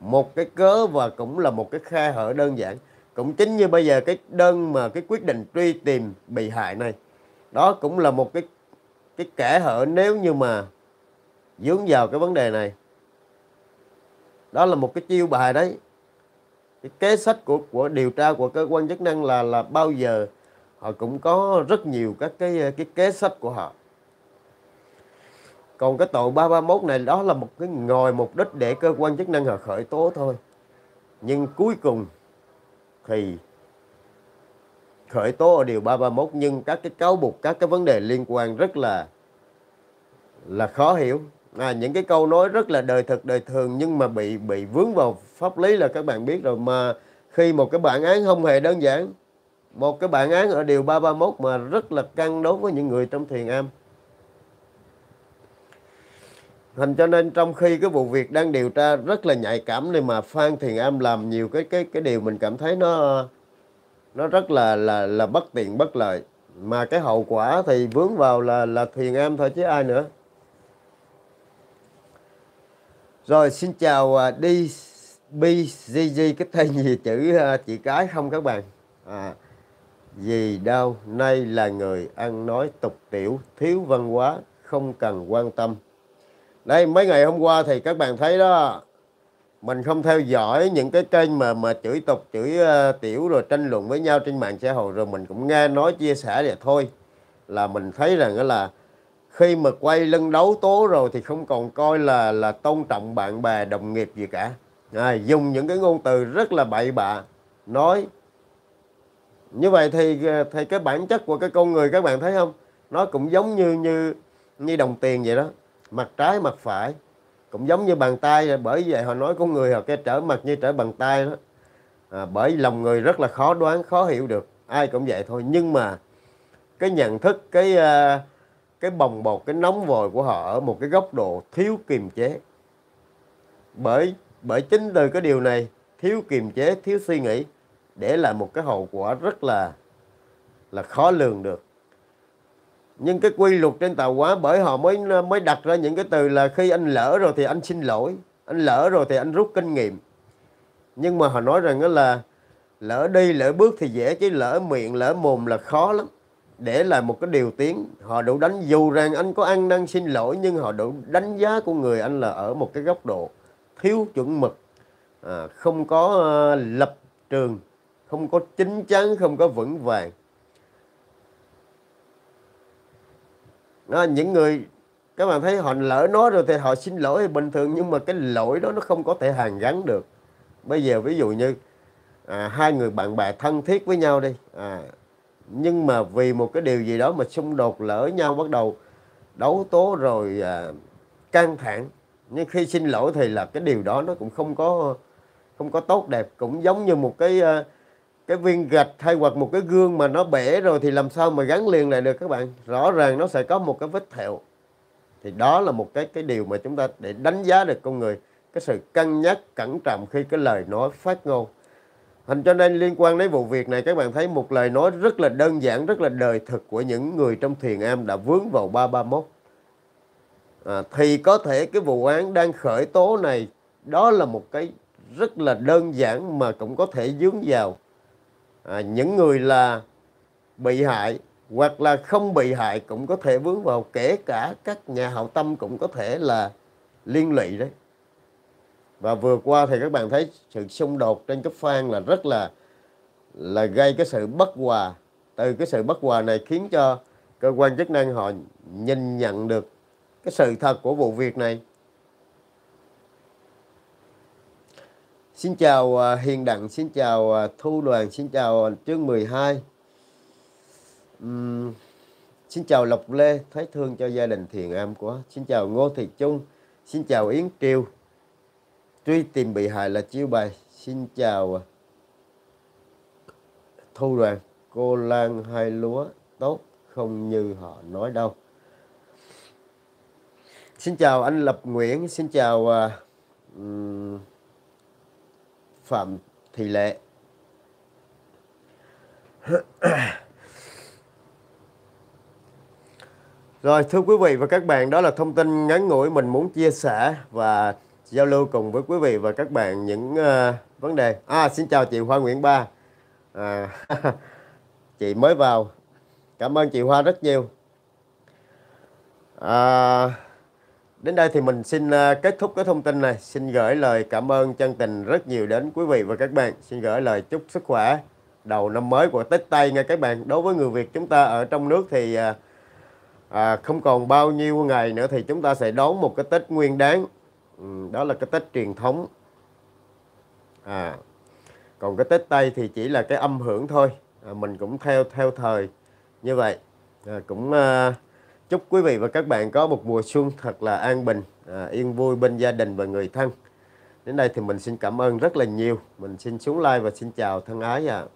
Một cái cớ và cũng là một cái khe hở đơn giản. Cũng chính như bây giờ cái đơn mà cái quyết định truy tìm bị hại này, đó cũng là một cái kẽ hở nếu như mà dướng vào cái vấn đề này. Đó là một cái chiêu bài đấy. Cái kế sách của điều tra của cơ quan chức năng là bao giờ họ cũng có rất nhiều các cái kế sách của họ. Còn cái tội 331 này đó là một cái ngòi mục đích để cơ quan chức năng họ khởi tố thôi. Nhưng cuối cùng thì khởi tố ở điều 331, nhưng các cái cáo buộc, các cái vấn đề liên quan rất là khó hiểu. Những cái câu nói rất là đời thực, đời thường nhưng mà bị vướng vào pháp lý là các bạn biết rồi. Mà khi một cái bản án không hề đơn giản, một cái bản án ở điều 331 mà rất là căng đối với những người trong thiền am. Thành cho nên trong khi cái vụ việc đang điều tra rất là nhạy cảm này mà Phan Thiền Am làm nhiều cái điều mình cảm thấy nó rất là bất tiện, bất lợi. Mà cái hậu quả thì vướng vào là Thiền Am thôi chứ ai nữa. Rồi xin chào DBGG, cái tên gì chữ chị cái không các bạn? Vì đâu nay là người ăn nói tục tiểu, thiếu văn hóa, không cần quan tâm. Đây, mấy ngày hôm qua thì các bạn thấy đó, mình không theo dõi những cái kênh mà chửi tục, chửi tiểu rồi tranh luận với nhau trên mạng xã hội. Rồi mình cũng nghe nói chia sẻ vậy thôi. Là mình thấy rằng là khi mà quay lưng đấu tố rồi thì không còn coi là tôn trọng bạn bè, đồng nghiệp gì cả. Dùng những cái ngôn từ rất là bậy bạ, nói. Như vậy thì cái bản chất của cái con người các bạn thấy không? Nó cũng giống như đồng tiền vậy đó. Mặt trái mặt phải, cũng giống như bàn tay. Bởi vậy họ nói con người họ cái trở mặt như trở bàn tay đó. Bởi lòng người rất là khó đoán, khó hiểu được. Ai cũng vậy thôi. Nhưng mà cái nhận thức, cái bồng bột, cái nóng vội của họ ở một cái góc độ thiếu kiềm chế. Bởi chính từ cái điều này, thiếu kiềm chế, thiếu suy nghĩ, để lại một cái hậu quả rất là khó lường được. Nhưng cái quy luật trên tạo hóa, bởi họ mới đặt ra những cái từ là khi anh lỡ rồi thì anh xin lỗi, anh lỡ rồi thì anh rút kinh nghiệm. Nhưng mà họ nói rằng đó là lỡ đi, lỡ bước thì dễ, chứ lỡ miệng, lỡ mồm là khó lắm. Để lại một cái điều tiếng, họ đủ đánh, dù rằng anh có ăn năn xin lỗi nhưng họ đủ đánh giá của người anh là ở một cái góc độ thiếu chuẩn mực, không có lập trường, không có chín chắn, không có vững vàng. Đó, những người các bạn thấy họ lỡ nói rồi thì họ xin lỗi bình thường, nhưng mà cái lỗi đó nó không có thể hàn gắn được. Bây giờ ví dụ như hai người bạn bè thân thiết với nhau đi, nhưng mà vì một cái điều gì đó mà xung đột lỡ nhau, bắt đầu đấu tố rồi căng thẳng. Nhưng khi xin lỗi thì là cái điều đó nó cũng không có tốt đẹp. Cũng giống như một cái viên gạch hay hoặc một cái gương mà nó bể rồi thì làm sao mà gắn liền lại được các bạn. Rõ ràng nó sẽ có một cái vết thẹo. Thì đó là một cái điều mà chúng ta để đánh giá được con người, cái sự cân nhắc cẩn trọng khi cái lời nói phát ngôn. Thành cho nên liên quan đến vụ việc này, các bạn thấy một lời nói rất là đơn giản, rất là đời thực của những người trong thiền am đã vướng vào 331. Thì có thể cái vụ án đang khởi tố này, đó là một cái rất là đơn giản mà cũng có thể dướng vào những người là bị hại hoặc là không bị hại cũng có thể vướng vào, kể cả các nhà hảo tâm cũng có thể là liên lụy đấy. Và vừa qua thì các bạn thấy sự xung đột trên cấp phang là rất là gây cái sự bất hòa. Từ cái sự bất hòa này khiến cho cơ quan chức năng họ nhìn nhận được cái sự thật của vụ việc này. Xin chào Hiền Đặng, xin chào Thu Đoàn, xin chào chương 12. Xin chào Lộc Lê, thấy thương cho gia đình thiền am quá. Xin chào Ngô Thị Trung, xin chào Yến Triều. Truy tìm bị hại là chiêu bài. Xin chào Thu Đoàn, cô Lan Hai Lúa tốt không như họ nói đâu. Xin chào anh Lập Nguyễn, xin chào Phạm Thị Lệ. Rồi, thưa quý vị và các bạn, đó là thông tin ngắn ngủi mình muốn chia sẻ và giao lưu cùng với quý vị và các bạn những vấn đề. Xin chào chị Hoa Nguyễn Ba. Chị mới vào. Cảm ơn chị Hoa rất nhiều. Đến đây thì mình xin kết thúc cái thông tin này. Xin gửi lời cảm ơn chân tình rất nhiều đến quý vị và các bạn. Xin gửi lời chúc sức khỏe đầu năm mới của Tết Tây nha các bạn. Đối với người Việt chúng ta ở trong nước thì không còn bao nhiêu ngày nữa thì chúng ta sẽ đón một cái Tết Nguyên Đán. Đó là cái Tết truyền thống. Còn cái Tết Tây thì chỉ là cái âm hưởng thôi. Mình cũng theo thời như vậy. Chúc quý vị và các bạn có một mùa xuân thật là an bình, yên vui bên gia đình và người thân. Đến đây thì mình xin cảm ơn rất là nhiều. Mình xin xuống like và xin chào thân ái.